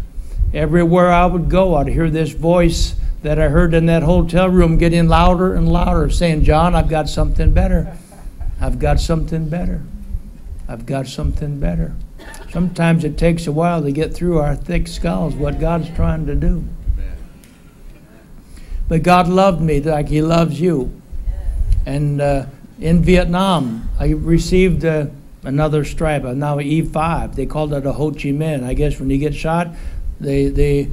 Everywhere I would go, I'd hear this voice that I heard in that hotel room getting louder and louder, saying, "John, I've got something better. I've got something better. I've got something better." Sometimes it takes a while to get through our thick skulls what God's trying to do. But God loved me like he loves you. And uh, in Vietnam, I received uh, another stripe, now E five. They called it a Ho Chi Minh. I guess when you get shot, They, they,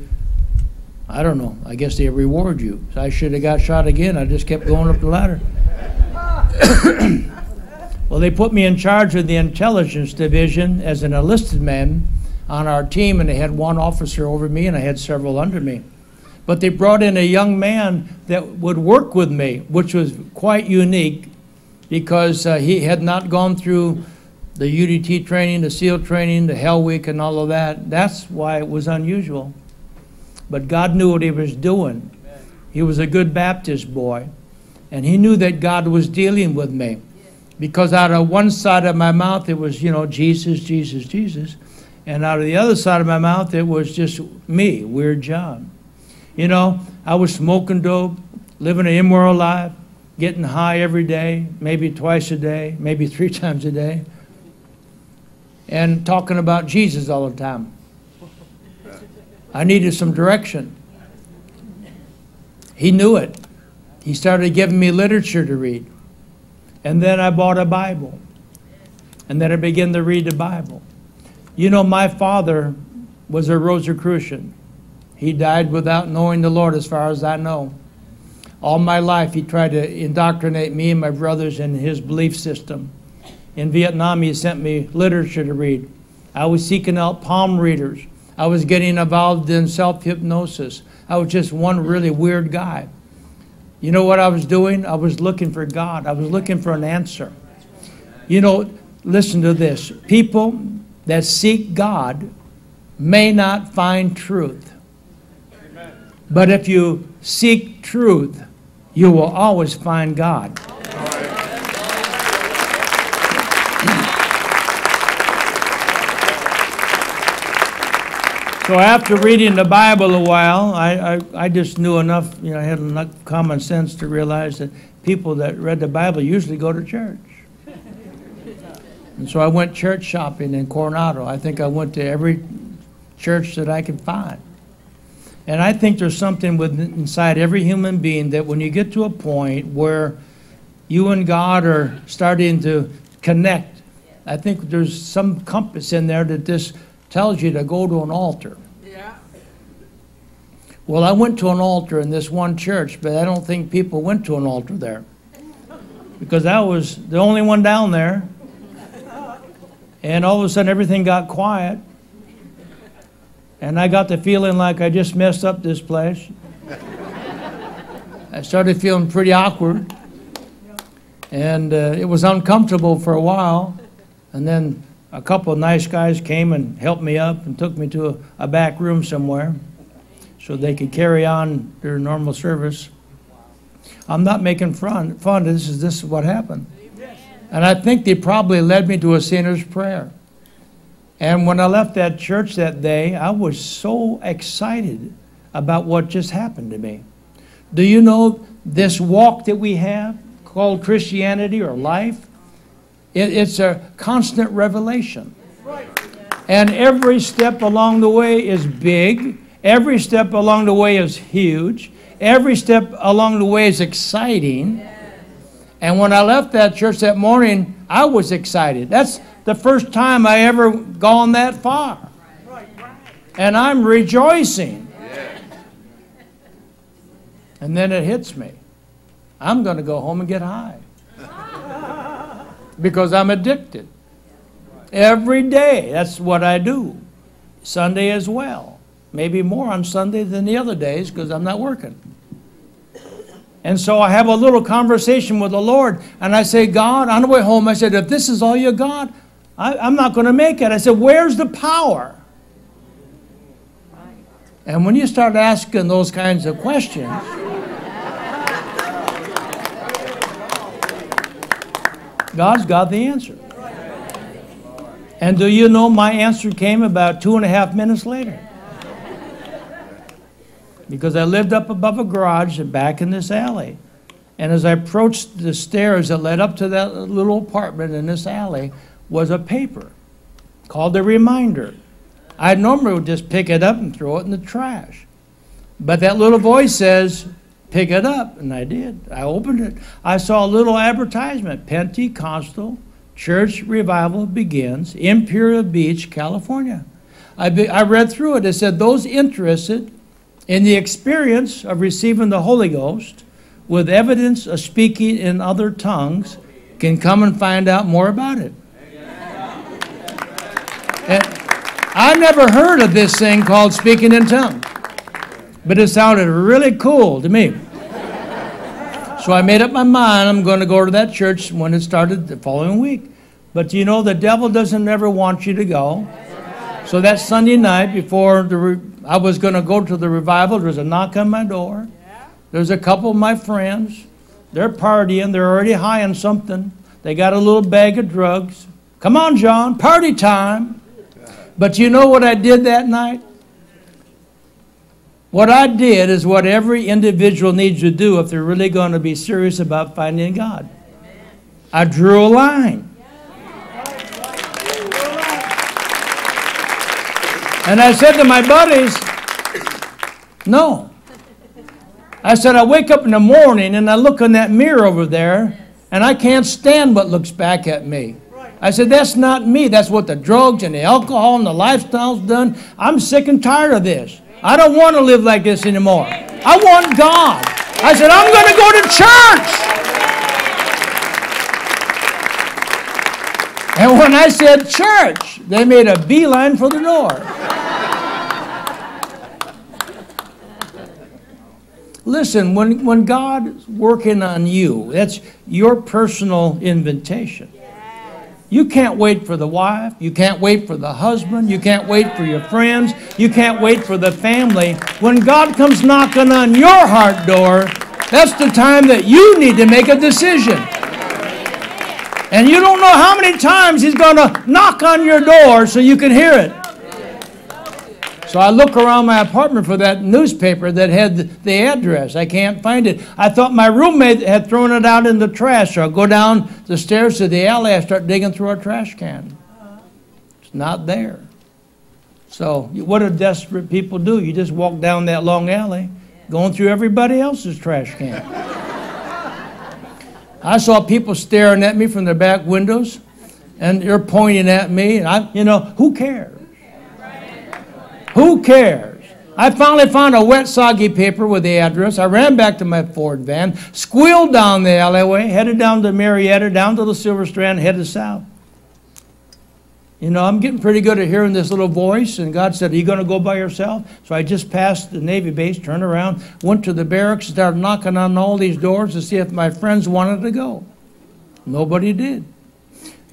I don't know, I guess they reward you. So I should have got shot again. I just kept going up the ladder. Well, they put me in charge of the intelligence division as an enlisted man on our team, and they had one officer over me, and I had several under me. But they brought in a young man that would work with me, which was quite unique because uh, he had not gone through the U D T training, the SEAL training, the Hell Week, and all of that. That's why it was unusual. But God knew what he was doing. Amen. He was a good Baptist boy, and he knew that God was dealing with me. Yeah. Because out of one side of my mouth, it was, you know, Jesus, Jesus, Jesus. And out of the other side of my mouth, it was just me, Weird John. You know, I was smoking dope, living an immoral life, getting high every day, maybe twice a day, maybe three times a day, and talking about Jesus all the time. I needed some direction. He knew it. He started giving me literature to read. And then I bought a Bible. And then I began to read the Bible. You know, my father was a Rosicrucian. He died without knowing the Lord, as far as I know. All my life, he tried to indoctrinate me and my brothers in his belief system. In Vietnam, he sent me literature to read. I was seeking out palm readers. I was getting involved in self-hypnosis. I was just one really weird guy. You know what I was doing? I was looking for God. I was looking for an answer. You know, listen to this. People that seek God may not find truth. Amen. But if you seek truth, you will always find God. So after reading the Bible a while, I, I, I just knew enough, you know, I had enough common sense to realize that people that read the Bible usually go to church. And so I went church shopping in Coronado. I think I went to every church that I could find. And I think there's something with, inside every human being that when you get to a point where you and God are starting to connect, I think there's some compass in there that this tells you to go to an altar. Yeah. Well, I went to an altar in this one church, but I don't think people went to an altar there, because I was the only one down there. And all of a sudden, everything got quiet. And I got the feeling like I just messed up this place. I started feeling pretty awkward. And uh, it was uncomfortable for a while. And then a couple of nice guys came and helped me up and took me to a, a back room somewhere so they could carry on their normal service. I'm not making fun, fun. This is, this is what happened. And I think they probably led me to a sinner's prayer. And when I left that church that day, I was so excited about what just happened to me. Do you know this walk that we have called Christianity or life? It's a constant revelation. And every step along the way is big. Every step along the way is huge. Every step along the way is exciting. And when I left that church that morning, I was excited. That's the first time I ever gone that far. And I'm rejoicing. And then it hits me. I'm going to go home and get high, because I'm addicted. Every day, that's what I do. Sunday as well. Maybe more on Sunday than the other days, because I'm not working. And so I have a little conversation with the Lord, and I say, God, on the way home, I said, if this is all you got, I, I'm not going to make it. I said, where's the power? And when you start asking those kinds of questions, God's got the answer. And do you know my answer came about two and a half minutes later? Because I lived up above a garage and back in this alley. And as I approached the stairs that led up to that little apartment in this alley was a paper called a reminder. I normally would just pick it up and throw it in the trash. But that little voice says, pick it up, and I did. I opened it. I saw a little advertisement. Pentecostal Church Revival begins in Imperial Beach, California. I, be, I read through it. It said, those interested in the experience of receiving the Holy Ghost with evidence of speaking in other tongues can come and find out more about it. And I never heard of this thing called speaking in tongues, but it sounded really cool to me. So I made up my mind, I'm going to go to that church when it started the following week. But you know, the devil doesn't ever want you to go. So that Sunday night before the re I was going to go to the revival, there was a knock on my door. There's a couple of my friends. They're partying. They're already high on something. They got a little bag of drugs. Come on, John, party time. But you know what I did that night? What I did is what every individual needs to do if they're really going to be serious about finding God. I drew a line. And I said to my buddies, no. I said, I wake up in the morning and I look in that mirror over there and I can't stand what looks back at me. I said, that's not me. That's what the drugs and the alcohol and the lifestyle's done. I'm sick and tired of this. I don't want to live like this anymore. I want God. I said, I'm going to go to church. And when I said church, they made a beeline for the door. Listen, when, when God's working on you, that's your personal invitation. You can't wait for the wife, you can't wait for the husband, you can't wait for your friends, you can't wait for the family. When God comes knocking on your heart door, that's the time that you need to make a decision. And you don't know how many times He's going to knock on your door so you can hear it. So I look around my apartment for that newspaper that had the address. I can't find it. I thought my roommate had thrown it out in the trash. So I go down the stairs to the alley. I start digging through a trash can. It's not there. So what do desperate people do? You just walk down that long alley, going through everybody else's trash can. I saw people staring at me from their back windows, and they're pointing at me. And I, you know, who cares? Who cares? I finally found a wet, soggy paper with the address. I ran back to my Ford van, squealed down the alleyway, headed down to Marietta, down to the Silver Strand, headed south. You know, I'm getting pretty good at hearing this little voice, and God said, are you going to go by yourself? So I just passed the Navy base, turned around, went to the barracks, started knocking on all these doors to see if my friends wanted to go. Nobody did.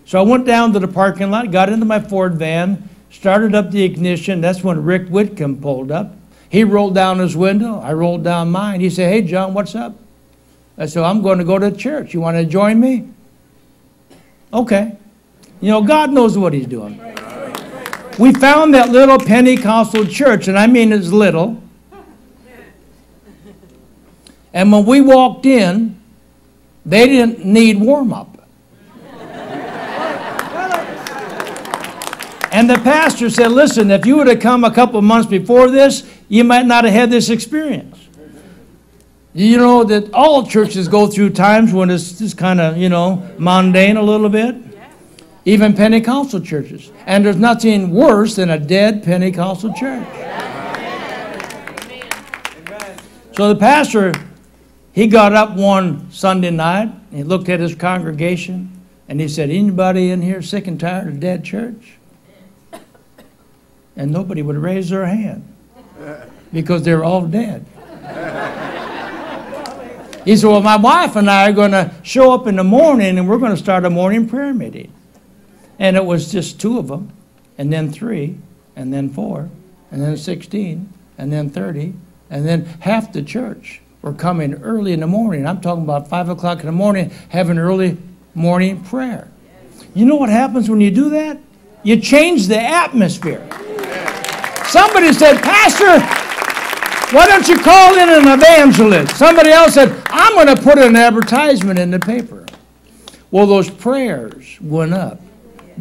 So I went down to the parking lot, got into my Ford van, started up the ignition. That's when Rick Whitcomb pulled up. He rolled down his window. I rolled down mine. He said, hey, John, what's up? I said, I'm going to go to church. You want to join me? Okay. You know, God knows what He's doing. We found that little Pentecostal church, and I mean it's little. And when we walked in, they didn't need warm-up. And the pastor said, listen, if you would have come a couple months before this, you might not have had this experience. You know that all churches go through times when it's just kind of, you know, mundane a little bit. Even Pentecostal churches. And there's nothing worse than a dead Pentecostal church. So the pastor, he got up one Sunday night, and he looked at his congregation, and he said, anybody in here sick and tired of dead church? And nobody would raise their hand because they're all dead. He said, well, my wife and I are going to show up in the morning, and we're going to start a morning prayer meeting. And it was just two of them, and then three, and then four, and then sixteen, and then thirty, and then half the church were coming early in the morning. I'm talking about five o'clock in the morning, having early morning prayer. You know what happens when you do that? You change the atmosphere. Somebody said, pastor, why don't you call in an evangelist? Somebody else said, I'm going to put an advertisement in the paper. Well, those prayers went up.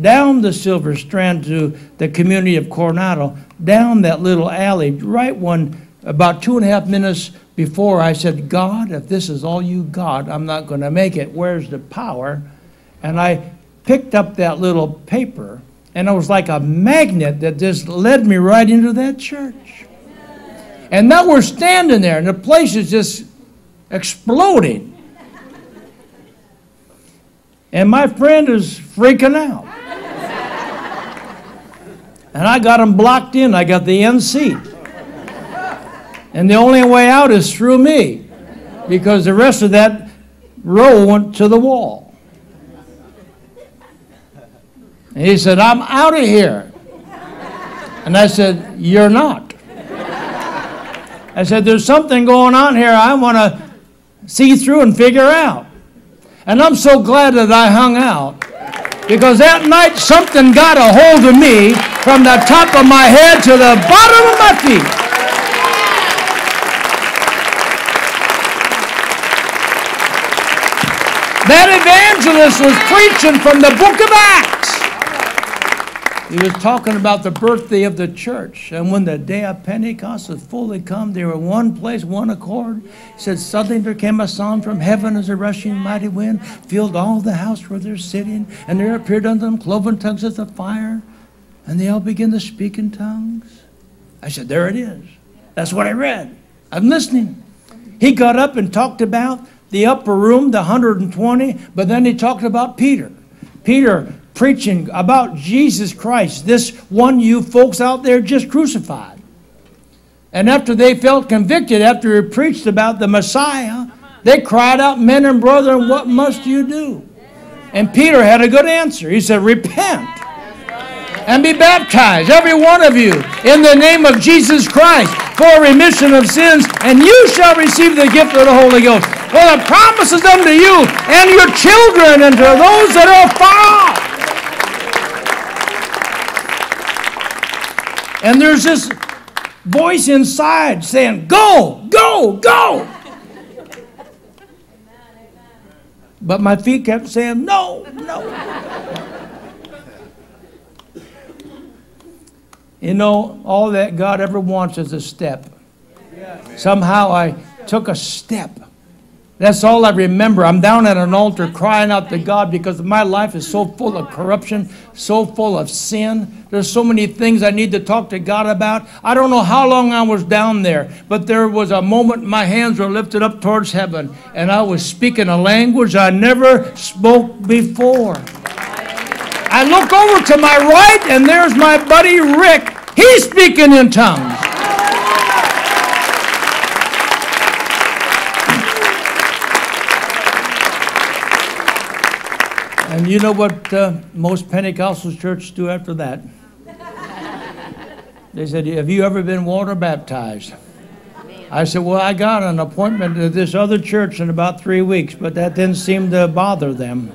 Down the Silver Strand to the community of Coronado, down that little alley, right one about two and a half minutes before, I said, God, if this is all you got, I'm not going to make it. Where's the power? And I picked up that little paper. And it was like a magnet that just led me right into that church. And now we're standing there, and the place is just exploding. And my friend is freaking out. And I got him blocked in. I got the end seat. And the only way out is through me, because the rest of that row went to the wall. And he said, I'm out of here. And I said, you're not. I said, there's something going on here I want to see through and figure out. And I'm so glad that I hung out, because that night something got a hold of me from the top of my head to the bottom of my feet. That evangelist was preaching from the book of Acts. He was talking about the birthday of the church. And when the day of Pentecost had fully come, they were one place, one accord. He said, suddenly there came a sound from heaven as a rushing mighty wind, filled all the house where they're sitting. And there appeared unto them cloven tongues as of fire. And they all began to speak in tongues. I said, there it is. That's what I read. I'm listening. He got up and talked about the upper room, the one hundred twenty, but then he talked about Peter. Peter preaching about Jesus Christ, this one you folks out there just crucified. And after they felt convicted, after he preached about the Messiah, they cried out, men and brethren, what must you do? And Peter had a good answer. He said, repent and be baptized, every one of you, in the name of Jesus Christ, for remission of sins, and you shall receive the gift of the Holy Ghost. For the promise is unto you and your children, and to those that are far off. And there's this voice inside saying, go, go, go. But my feet kept saying, no, no. You know, all that God ever wants is a step. Yes. Somehow I took a step. That's all I remember. I'm down at an altar crying out to God because my life is so full of corruption, so full of sin. There's so many things I need to talk to God about. I don't know how long I was down there, but there was a moment my hands were lifted up towards heaven, and I was speaking a language I never spoke before. I look over to my right, and there's my buddy Rick. He's speaking in tongues. And you know what uh, most Pentecostal churches do after that? They said, have you ever been water baptized? I said, well, I got an appointment at this other church in about three weeks, but that didn't seem to bother them.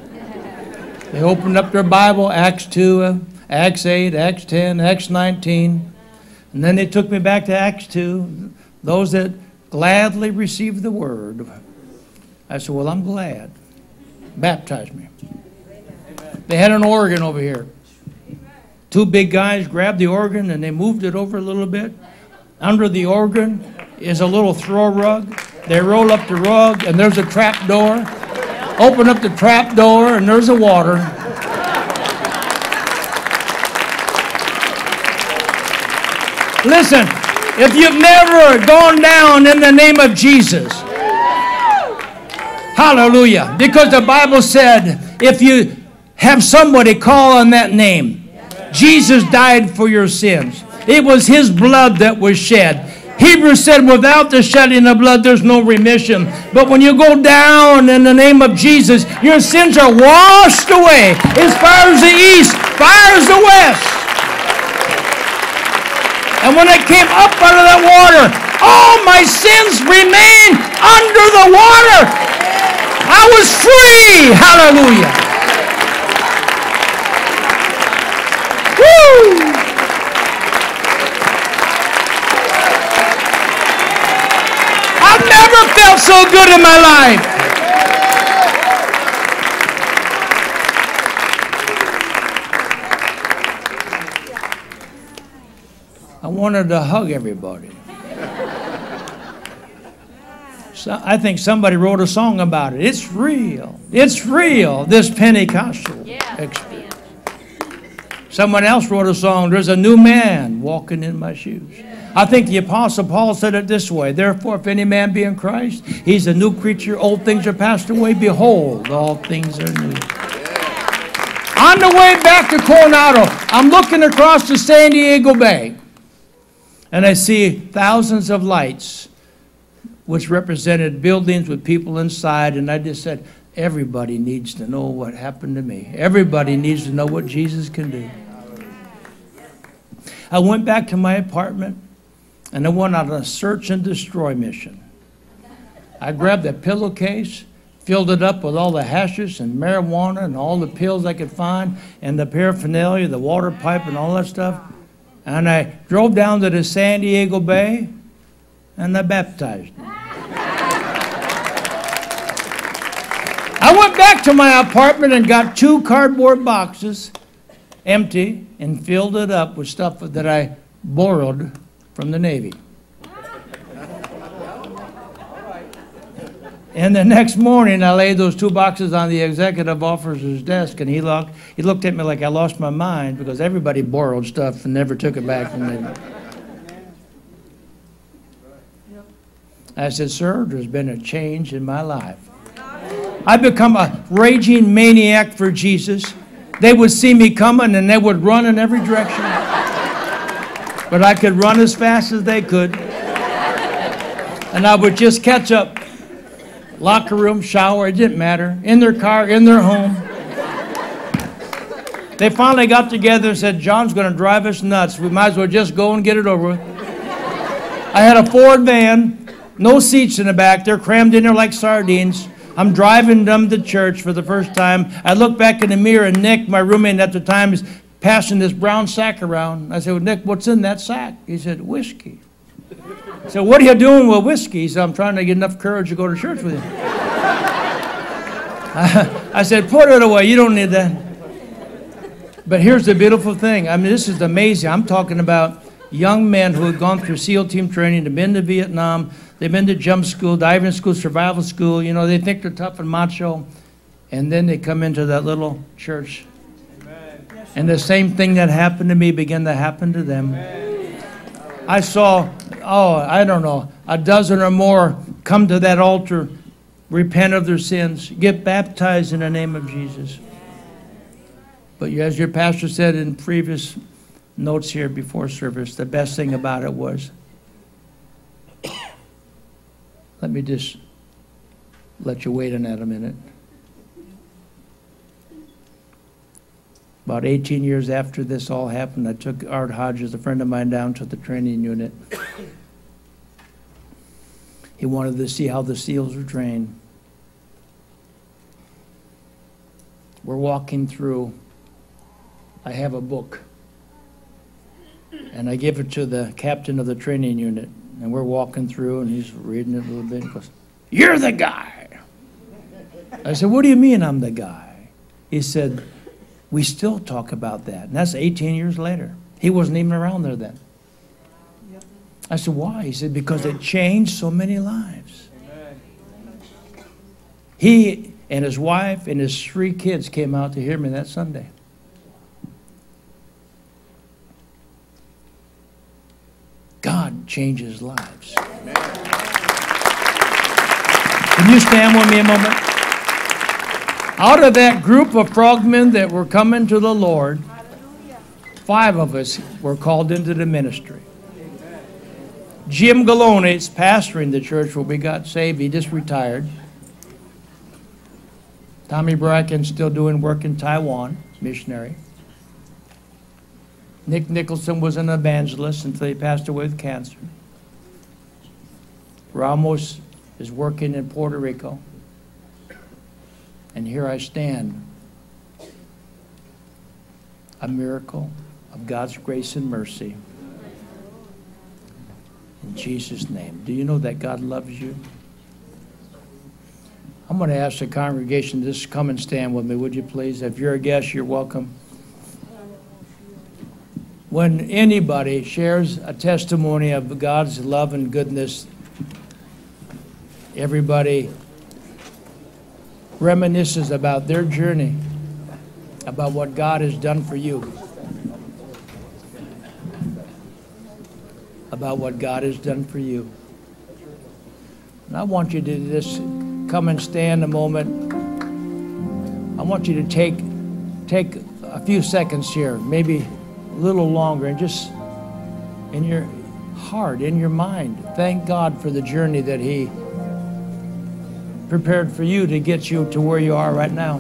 They opened up their Bible, Acts two, uh, Acts eight, Acts ten, Acts nineteen. And then they took me back to Acts two, those that gladly received the word. I said, well, I'm glad. Baptize me. Amen. They had an organ over here. Two big guys grabbed the organ and they moved it over a little bit. Under the organ is a little throw rug. They roll up the rug and there's a trap door. Open up the trap door, and there's the water. Listen, if you've never gone down in the name of Jesus, hallelujah, because the Bible said, if you have somebody call on that name, Jesus died for your sins. It was his blood that was shed. Hebrews said, without the shedding of blood, there's no remission. But when you go down in the name of Jesus, your sins are washed away as far as the east, far as the west. And when I came up out of that water, all my sins remain under the water. I was free. Hallelujah. So good in my life. I wanted to hug everybody. So I think somebody wrote a song about it. It's real. It's real, this Pentecostal experience. Someone else wrote a song, there's a new man walking in my shoes. I think the Apostle Paul said it this way, therefore, if any man be in Christ, he's a new creature. Old things are passed away. Behold, all things are new. Yeah. On the way back to Coronado, I'm looking across the San Diego Bay, and I see thousands of lights, which represented buildings with people inside, and I just said, everybody needs to know what happened to me. Everybody needs to know what Jesus can do. I went back to my apartment, and I went on a search and destroy mission. I grabbed a pillowcase, filled it up with all the hashes and marijuana and all the pills I could find and the paraphernalia, the water pipe and all that stuff. And I drove down to the San Diego Bay and I baptized them. I went back to my apartment and got two cardboard boxes empty and filled it up with stuff that I borrowed from the Navy. And the next morning, I laid those two boxes on the executive officer's desk, and he looked, he looked at me like I lost my mind, because everybody borrowed stuff and never took it back from them. I said, "Sir, there's been a change in my life. I've become a raging maniac for Jesus. They would see me coming, and they would run in every direction. But I could run as fast as they could, and I would just catch up. Locker room, shower, it didn't matter. In their car, in their home." They finally got together and said, "John's going to drive us nuts. We might as well just go and get it over with." I had a Ford van, no seats in the back. They're crammed in there like sardines. I'm driving them to church for the first time. I look back in the mirror, and Nick, my roommate at the time, is passing this brown sack around. I said, "Well, Nick, what's in that sack?" He said, "Whiskey." I said, "What are you doing with whiskey?" He said, "I'm trying to get enough courage to go to church with you." I, I said, "Put it away. You don't need that." But here's the beautiful thing. I mean, this is amazing. I'm talking about young men who had gone through SEAL Team training, they've been to Vietnam, they've been to jump school, diving school, survival school. You know, they think they're tough and macho. And then they come into that little church. Amen. And the same thing that happened to me began to happen to them. Amen. I saw... oh, I don't know, a dozen or more come to that altar, repent of their sins, get baptized in the name of Jesus. But as your pastor said in previous notes here before service, the best thing about it was, let me just let you wait on that a minute. About eighteen years after this all happened, I took Art Hodges, a friend of mine, down to the training unit. He wanted to see how the SEALs were trained. We're walking through. I have a book. And I give it to the captain of the training unit. And we're walking through, and he's reading it a little bit. He goes, "You're the guy." I said, "What do you mean I'm the guy?" He said, "We still talk about that." And that's eighteen years later. He wasn't even around there then. Yep. I said, "Why?" He said, "Because it changed so many lives." Amen. He and his wife and his three kids came out to hear me that Sunday. God changes lives. Amen. Can you stand with me a moment? Out of that group of frogmen that were coming to the Lord, five of us were called into the ministry. Jim Galone is pastoring the church where we got saved. He just retired. Tommy Bracken still doing work in Taiwan, missionary. Nick Nicholson was an evangelist until he passed away with cancer. Ramos is working in Puerto Rico. And here I stand, a miracle of God's grace and mercy. In Jesus' name. Do you know that God loves you? I'm going to ask the congregation, just come and stand with me, would you please? If you're a guest, you're welcome. When anybody shares a testimony of God's love and goodness, everybody reminisces about their journey, about what God has done for you, about what God has done for you. And I want you to just come and stand a moment. I want you to take, take a few seconds here, maybe a little longer, and just in your heart, in your mind, thank God for the journey that He prepared for you to get you to where you are right now.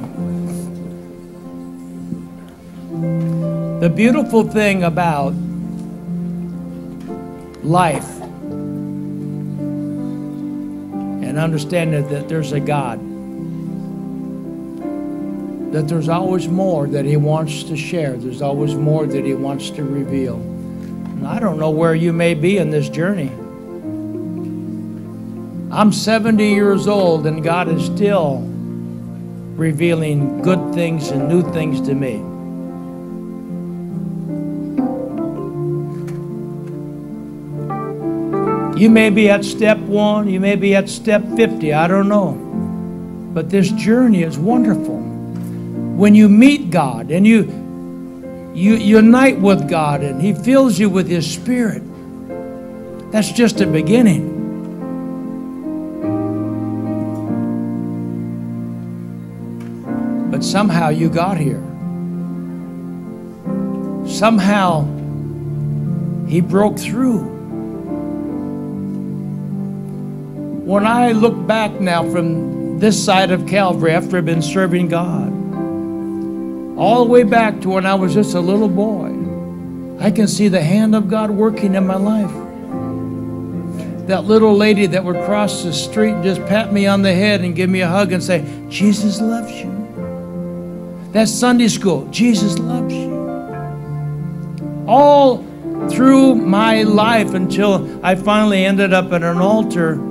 The beautiful thing about life and understanding that there's a God, that there's always more that He wants to share, there's always more that He wants to reveal. And I don't know where you may be in this journey. I'm seventy years old, and God is still revealing good things and new things to me. You may be at step one, you may be at step fifty, I don't know. But this journey is wonderful. When you meet God and you, you unite with God and He fills you with His Spirit, that's just the beginning. But somehow you got here. Somehow He broke through. When I look back now from this side of Calvary after I've been serving God, all the way back to when I was just a little boy, I can see the hand of God working in my life. That little lady that would cross the street and just pat me on the head and give me a hug and say, Jesus loves you. That Sunday school, Jesus loves you. All through my life until I finally ended up at an altar,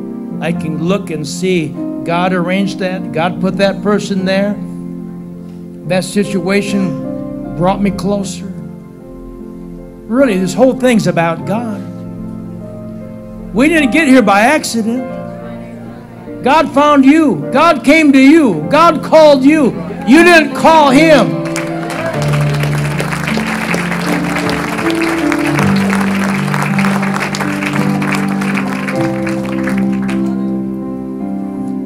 I can look and see God arranged that. God put that person there. That situation brought me closer. Really, this whole thing's about God. We didn't get here by accident. God found you. God came to you. God called you. You didn't call Him.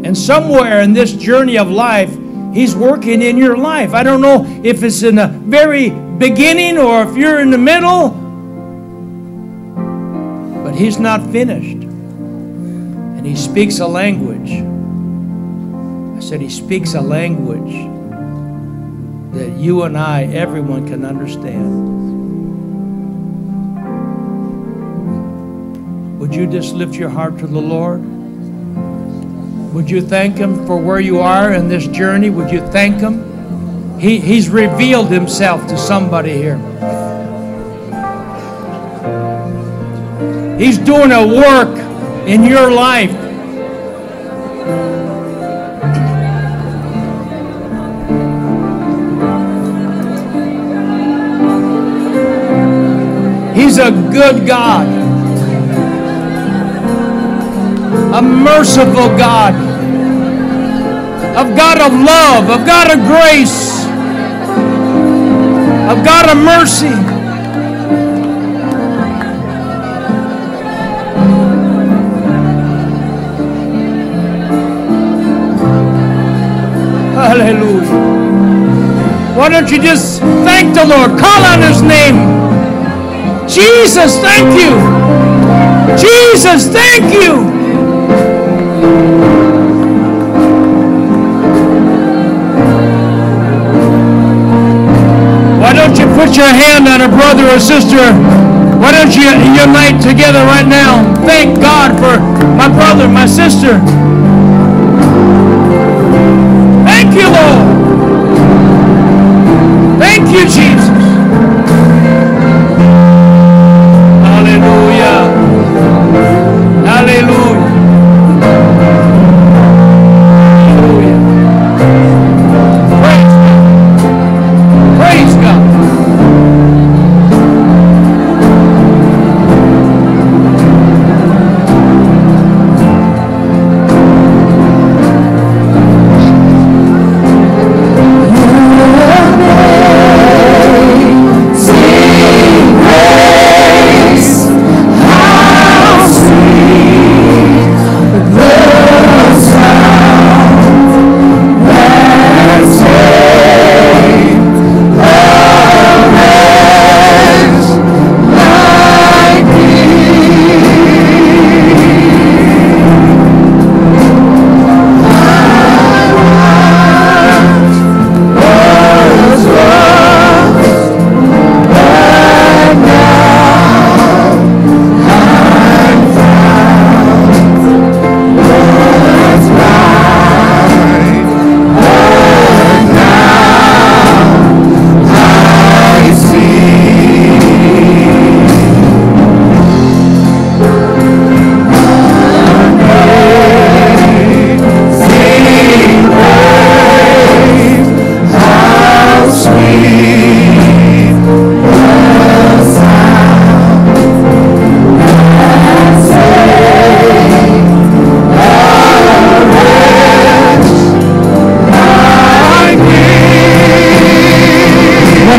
And somewhere in this journey of life, He's working in your life. I don't know if it's in the very beginning or if you're in the middle, but He's not finished. And He speaks a language. I said He speaks a language that you and I, everyone can understand. Would you just lift your heart to the Lord? Would you thank Him for where you are in this journey? Would you thank Him? He, he's revealed Himself to somebody here. He's doing a work in your life. He's a good God. A merciful God, a God of love, a God of grace, a God of mercy. Hallelujah. Why don't you just thank the Lord? Call on His name. Jesus, thank you. Jesus, thank you. Why don't you put your hand on a brother or sister? Why don't you unite together right now? Thank God for my brother, my sister. Thank you, Lord. Thank you, Jesus. Hallelujah. Hallelujah.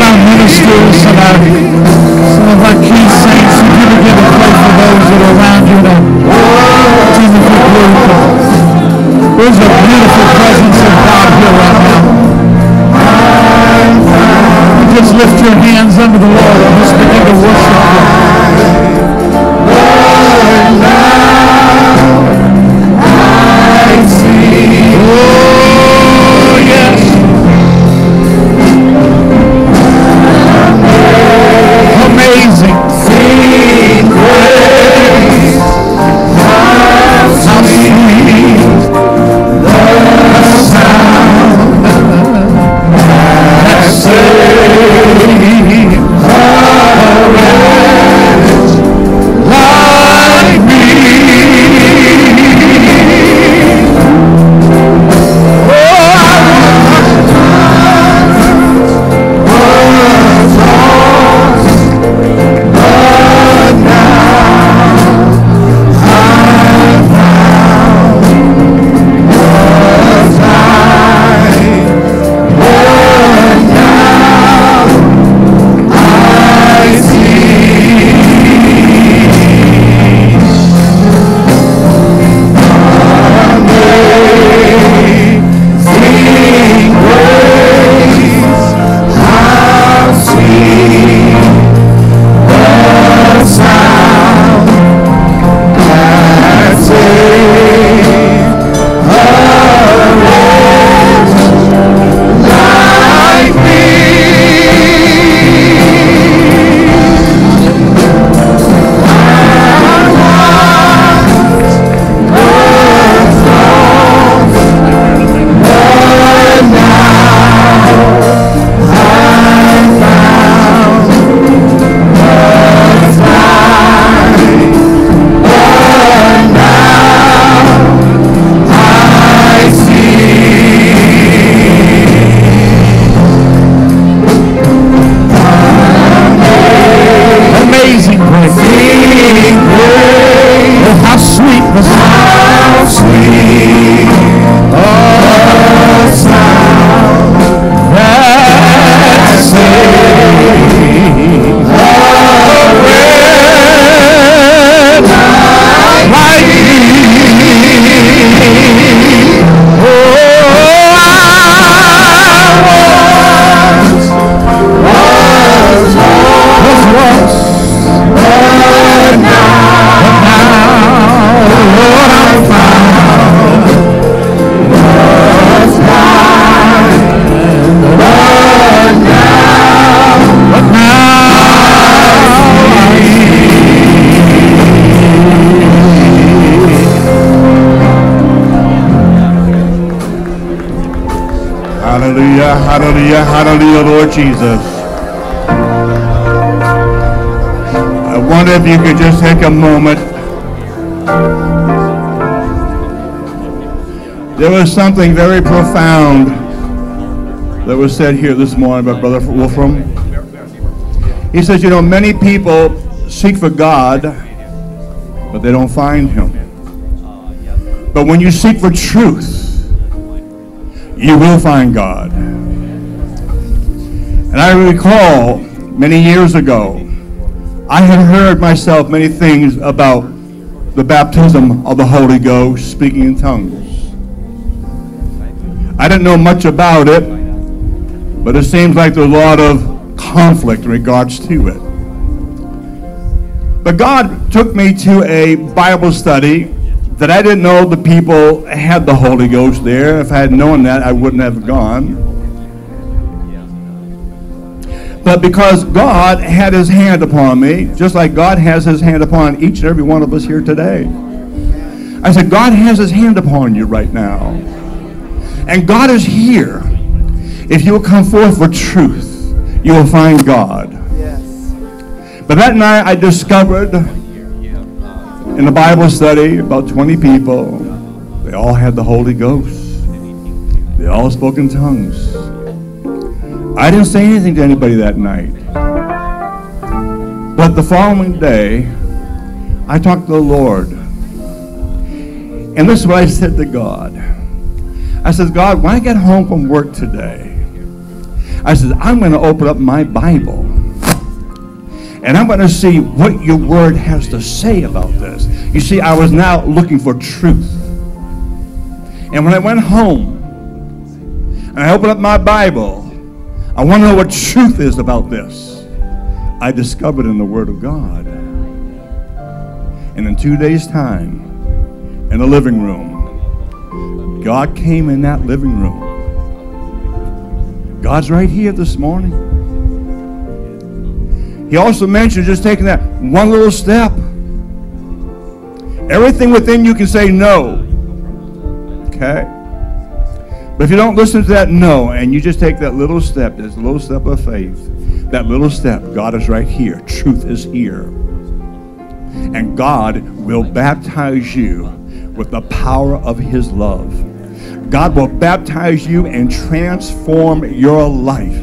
and our ministers and our, some of our key saints, and you give a place for those that are around you to continue to be beautiful. There's a beautiful presence of God here right now. You just lift your hands under the Lord and just begin to worship Him. Hallelujah, hallelujah, Lord Jesus. I wonder if you could just take a moment. There was something very profound that was said here this morning by Brother Wolfram. He says, you know, many people seek for God, but they don't find Him. But when you seek for truth, you will find God. And I recall many years ago, I had heard myself many things about the baptism of the Holy Ghost, speaking in tongues. I didn't know much about it, but it seems like there's a lot of conflict in regards to it. But God took me to a Bible study that I didn't know the people had the Holy Ghost there. If I had known that, I wouldn't have gone. But because God had His hand upon me, just like God has His hand upon each and every one of us here today. I said, God has His hand upon you right now. And God is here. If you will come forth for truth, you will find God. Yes. But that night I discovered in the Bible study, about twenty people, they all had the Holy Ghost. They all spoke in tongues. I didn't say anything to anybody that night. But the following day, I talked to the Lord. And this is what I said to God. I said, God, when I get home from work today, I said, I'm going to open up my Bible, and I'm going to see what your word has to say about this. You see, I was now looking for truth. And when I went home and I opened up my Bible, I want to know what truth is about this. I discovered in the Word of God. And in two days' time, in the living room, God came in that living room. God's right here this morning. He also mentioned just taking that one little step. Everything within you can say no. Okay? But if you don't listen to that no, and you just take that little step, this little step of faith, that little step, God is right here. Truth is here. And God will baptize you with the power of His love. God will baptize you and transform your life.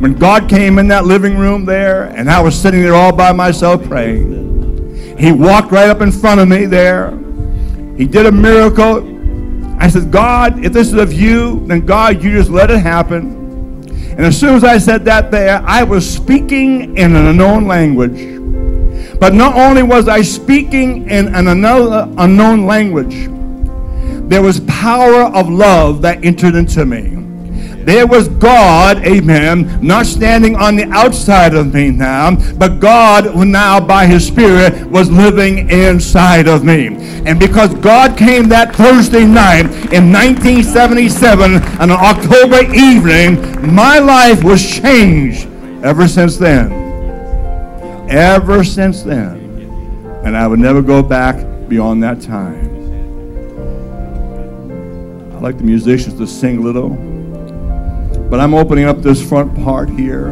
When God came in that living room there, and I was sitting there all by myself praying, He walked right up in front of me there. He did a miracle. I said, God, if this is of you, then God, you just let it happen. And as soon as I said that there, I was speaking in an unknown language. But not only was I speaking in an another unknown language, there was power of love that entered into me. There was God, amen, not standing on the outside of me now, but God now by His Spirit was living inside of me. And because God came that Thursday night in nineteen seventy-seven on an October evening, my life was changed ever since then. Ever since then. And I would never go back beyond that time. I like the musicians to sing a little. But I'm opening up this front part here.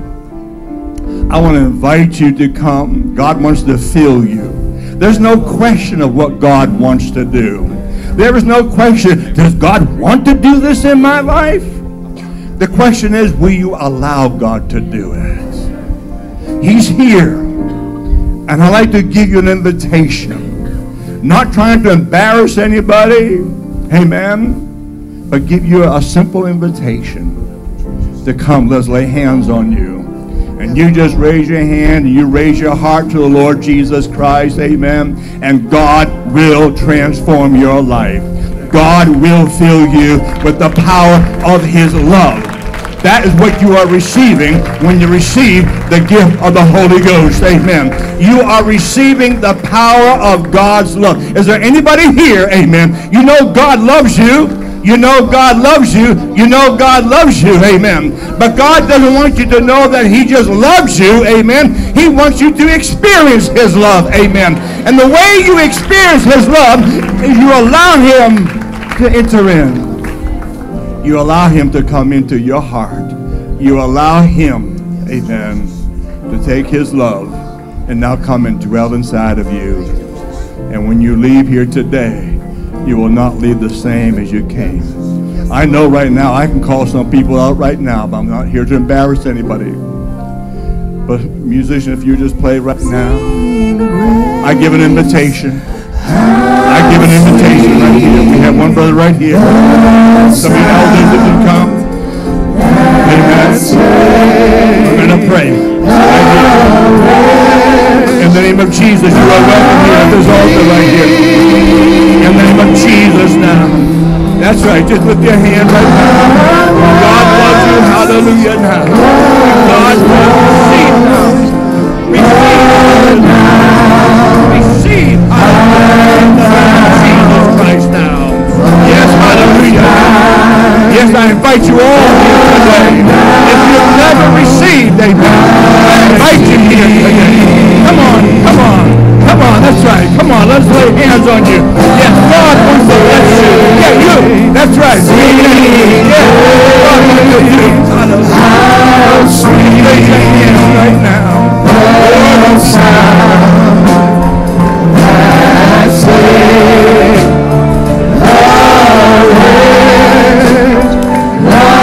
I want to invite you to come. God wants to fill you. There's no question of what God wants to do. There is no question, does God want to do this in my life? The question is, will you allow God to do it? He's here. And I'd like to give you an invitation. Not trying to embarrass anybody, amen, but give you a simple invitation. To come, let's lay hands on you. And you just raise your hand and you raise your heart to the Lord Jesus Christ, amen. And God will transform your life. God will fill you with the power of His love. That is what you are receiving when you receive the gift of the Holy Ghost, amen. You are receiving the power of God's love. Is there anybody here, amen? You know God loves you. You know God loves you. You know God loves you. Amen. But God doesn't want you to know that He just loves you. Amen. He wants you to experience His love. Amen. And the way you experience His love is you allow Him to enter in. You allow Him to come into your heart. You allow Him, amen, to take His love and now come and dwell inside of you. And when you leave here today, you will not leave the same as you came. I know right now, I can call some people out right now, but I'm not here to embarrass anybody. But musician, if you just play right now, I give an invitation. I give an invitation right here. We have one brother right here. Some of the elders that can come. Amen. We're going to pray. Right here. In the name of Jesus, you are welcome here at this altar right here. In the name of Jesus now. That's right. Just lift your hand right now. God loves you. Hallelujah now. God loves you. Receive now. Receive now. Receive. Hallelujah. Jesus Christ now. Yes, hallelujah. Yes, I invite you all here today. If you've never received, amen, I invite you here today. Come on. Come on. Come on, that's right. Come on, let's lay hands on you. Yes, God wants to bless you. Yeah, you. That's right. Yeah, yeah. God wants to bless you. Hallelujah. Lay your hands right now. Oh, sound. That's it. Oh,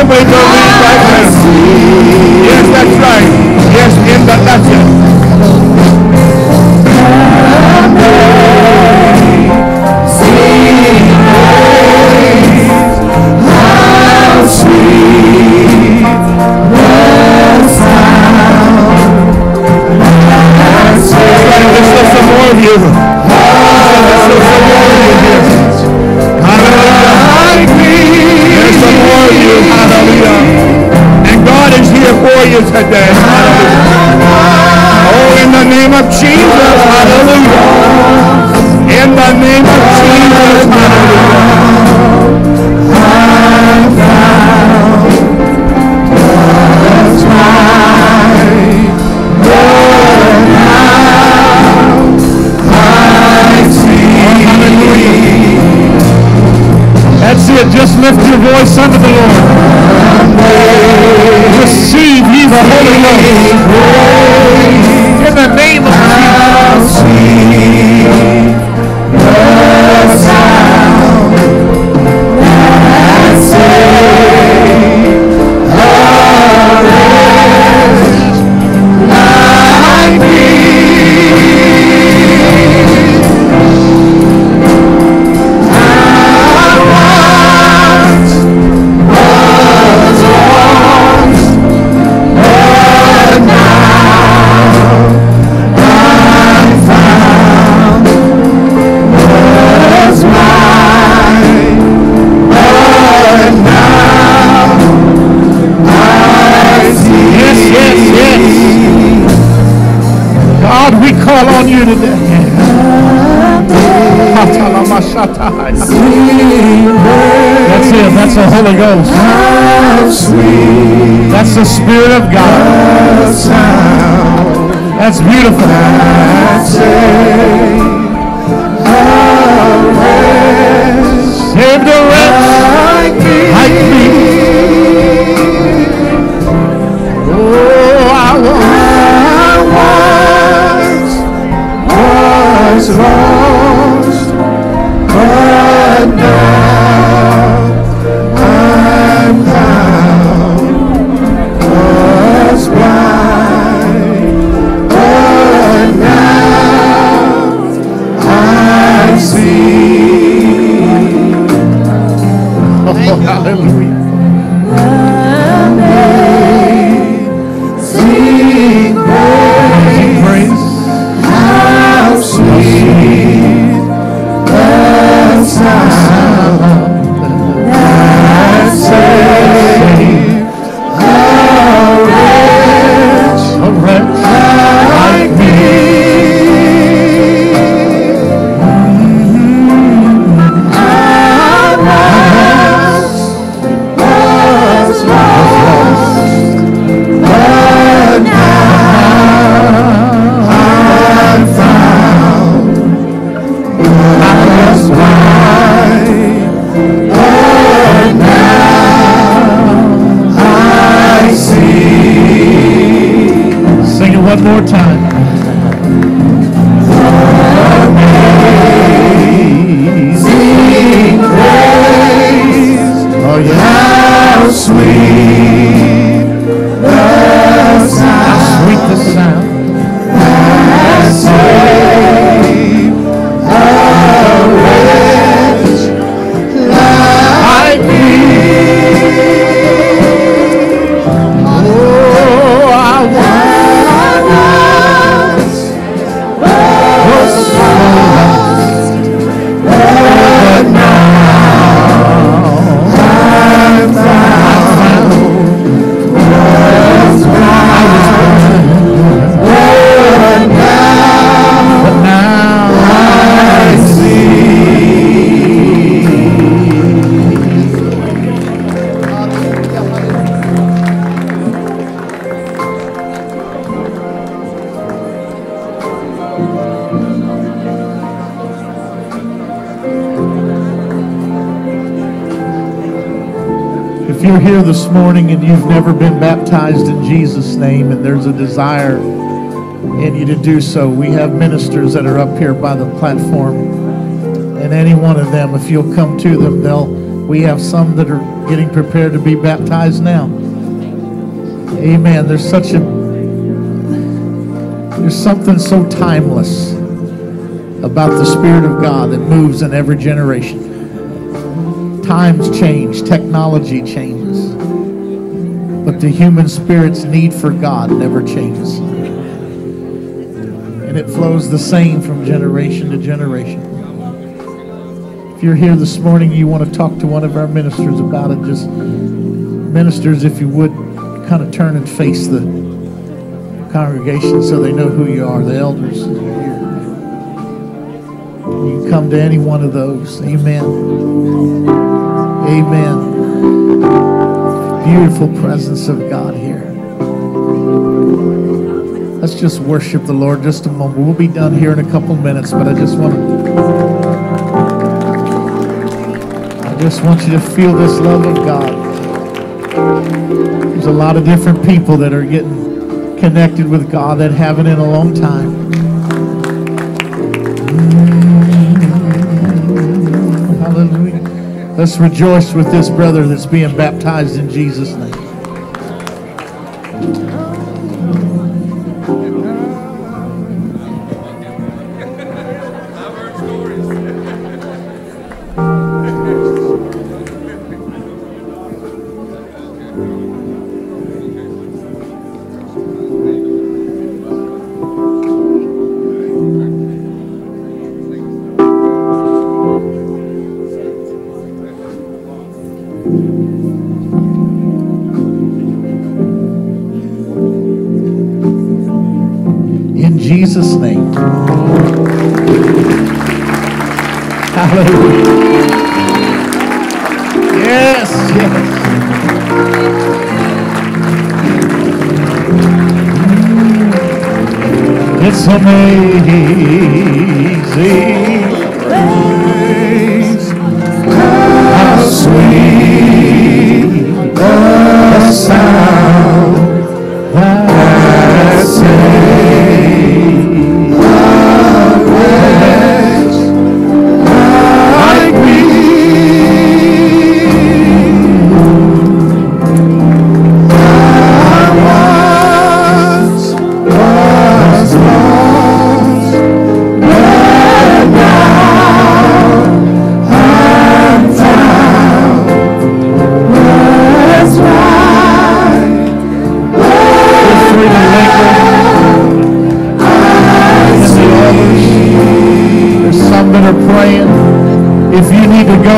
temperature reach right now. Yes, that's right. Yes, in the Latin. How sweet the sound. Let's let some more of you. Let's let some more of you here. There's some more of you. Hallelujah. And God is here for you today. Hallelujah. Oh, in the name of Jesus. Hallelujah. In the name of Jesus. Hallelujah. I found the light. Lord, now I see. Hallelujah. That's it. Just lift your voice unto the Lord. Receive ye the Holy Ghost. In the name of Jesus. The sound that saves a wretch like me. On you today. That's it. That's the Holy Ghost. That's the Spirit of God. That's beautiful. Save the wretch like me. Oh, I want. I was lost, but now I'm found. Was blind, but now I see. Oh, hallelujah. One more time. Amazing grace, oh yeah, how sweet the sound, how sweet the sound that saved a wretch like me. Oh, I want. You're here this morning and you've never been baptized in Jesus' name, and there's a desire in you to do so. We have ministers that are up here by the platform, and any one of them, if you'll come to them, they'll We have some that are getting prepared to be baptized now. Amen. There's such a, there's something so timeless about the Spirit of God that moves in every generation. Times change, technology changes, but the human spirit's need for God never changes. And it flows the same from generation to generation. If you're here this morning, you want to talk to one of our ministers about it, just ministers, if you would, kind of turn and face the congregation so they know who you are, the elders that are here. You can come to any one of those. Amen. Amen. Beautiful presence of God here. Let's just worship the Lord just a moment. We'll be done here in a couple minutes, but I just want to... I just want you to feel this love of God. There's a lot of different people that are getting connected with God that haven't in a long time. Mm-hmm. Hallelujah. Let's rejoice with this brother that's being baptized in Jesus' name. Jesus' name. Hallelujah. Yes, yes. It's amazing. Praise how sweet the sound that saved.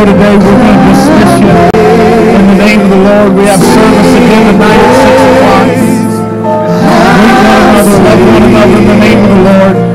Today we're going to dismiss you in the name of the Lord. We have service again tonight at six o'clock. Meet one another, love one another in the name of the Lord.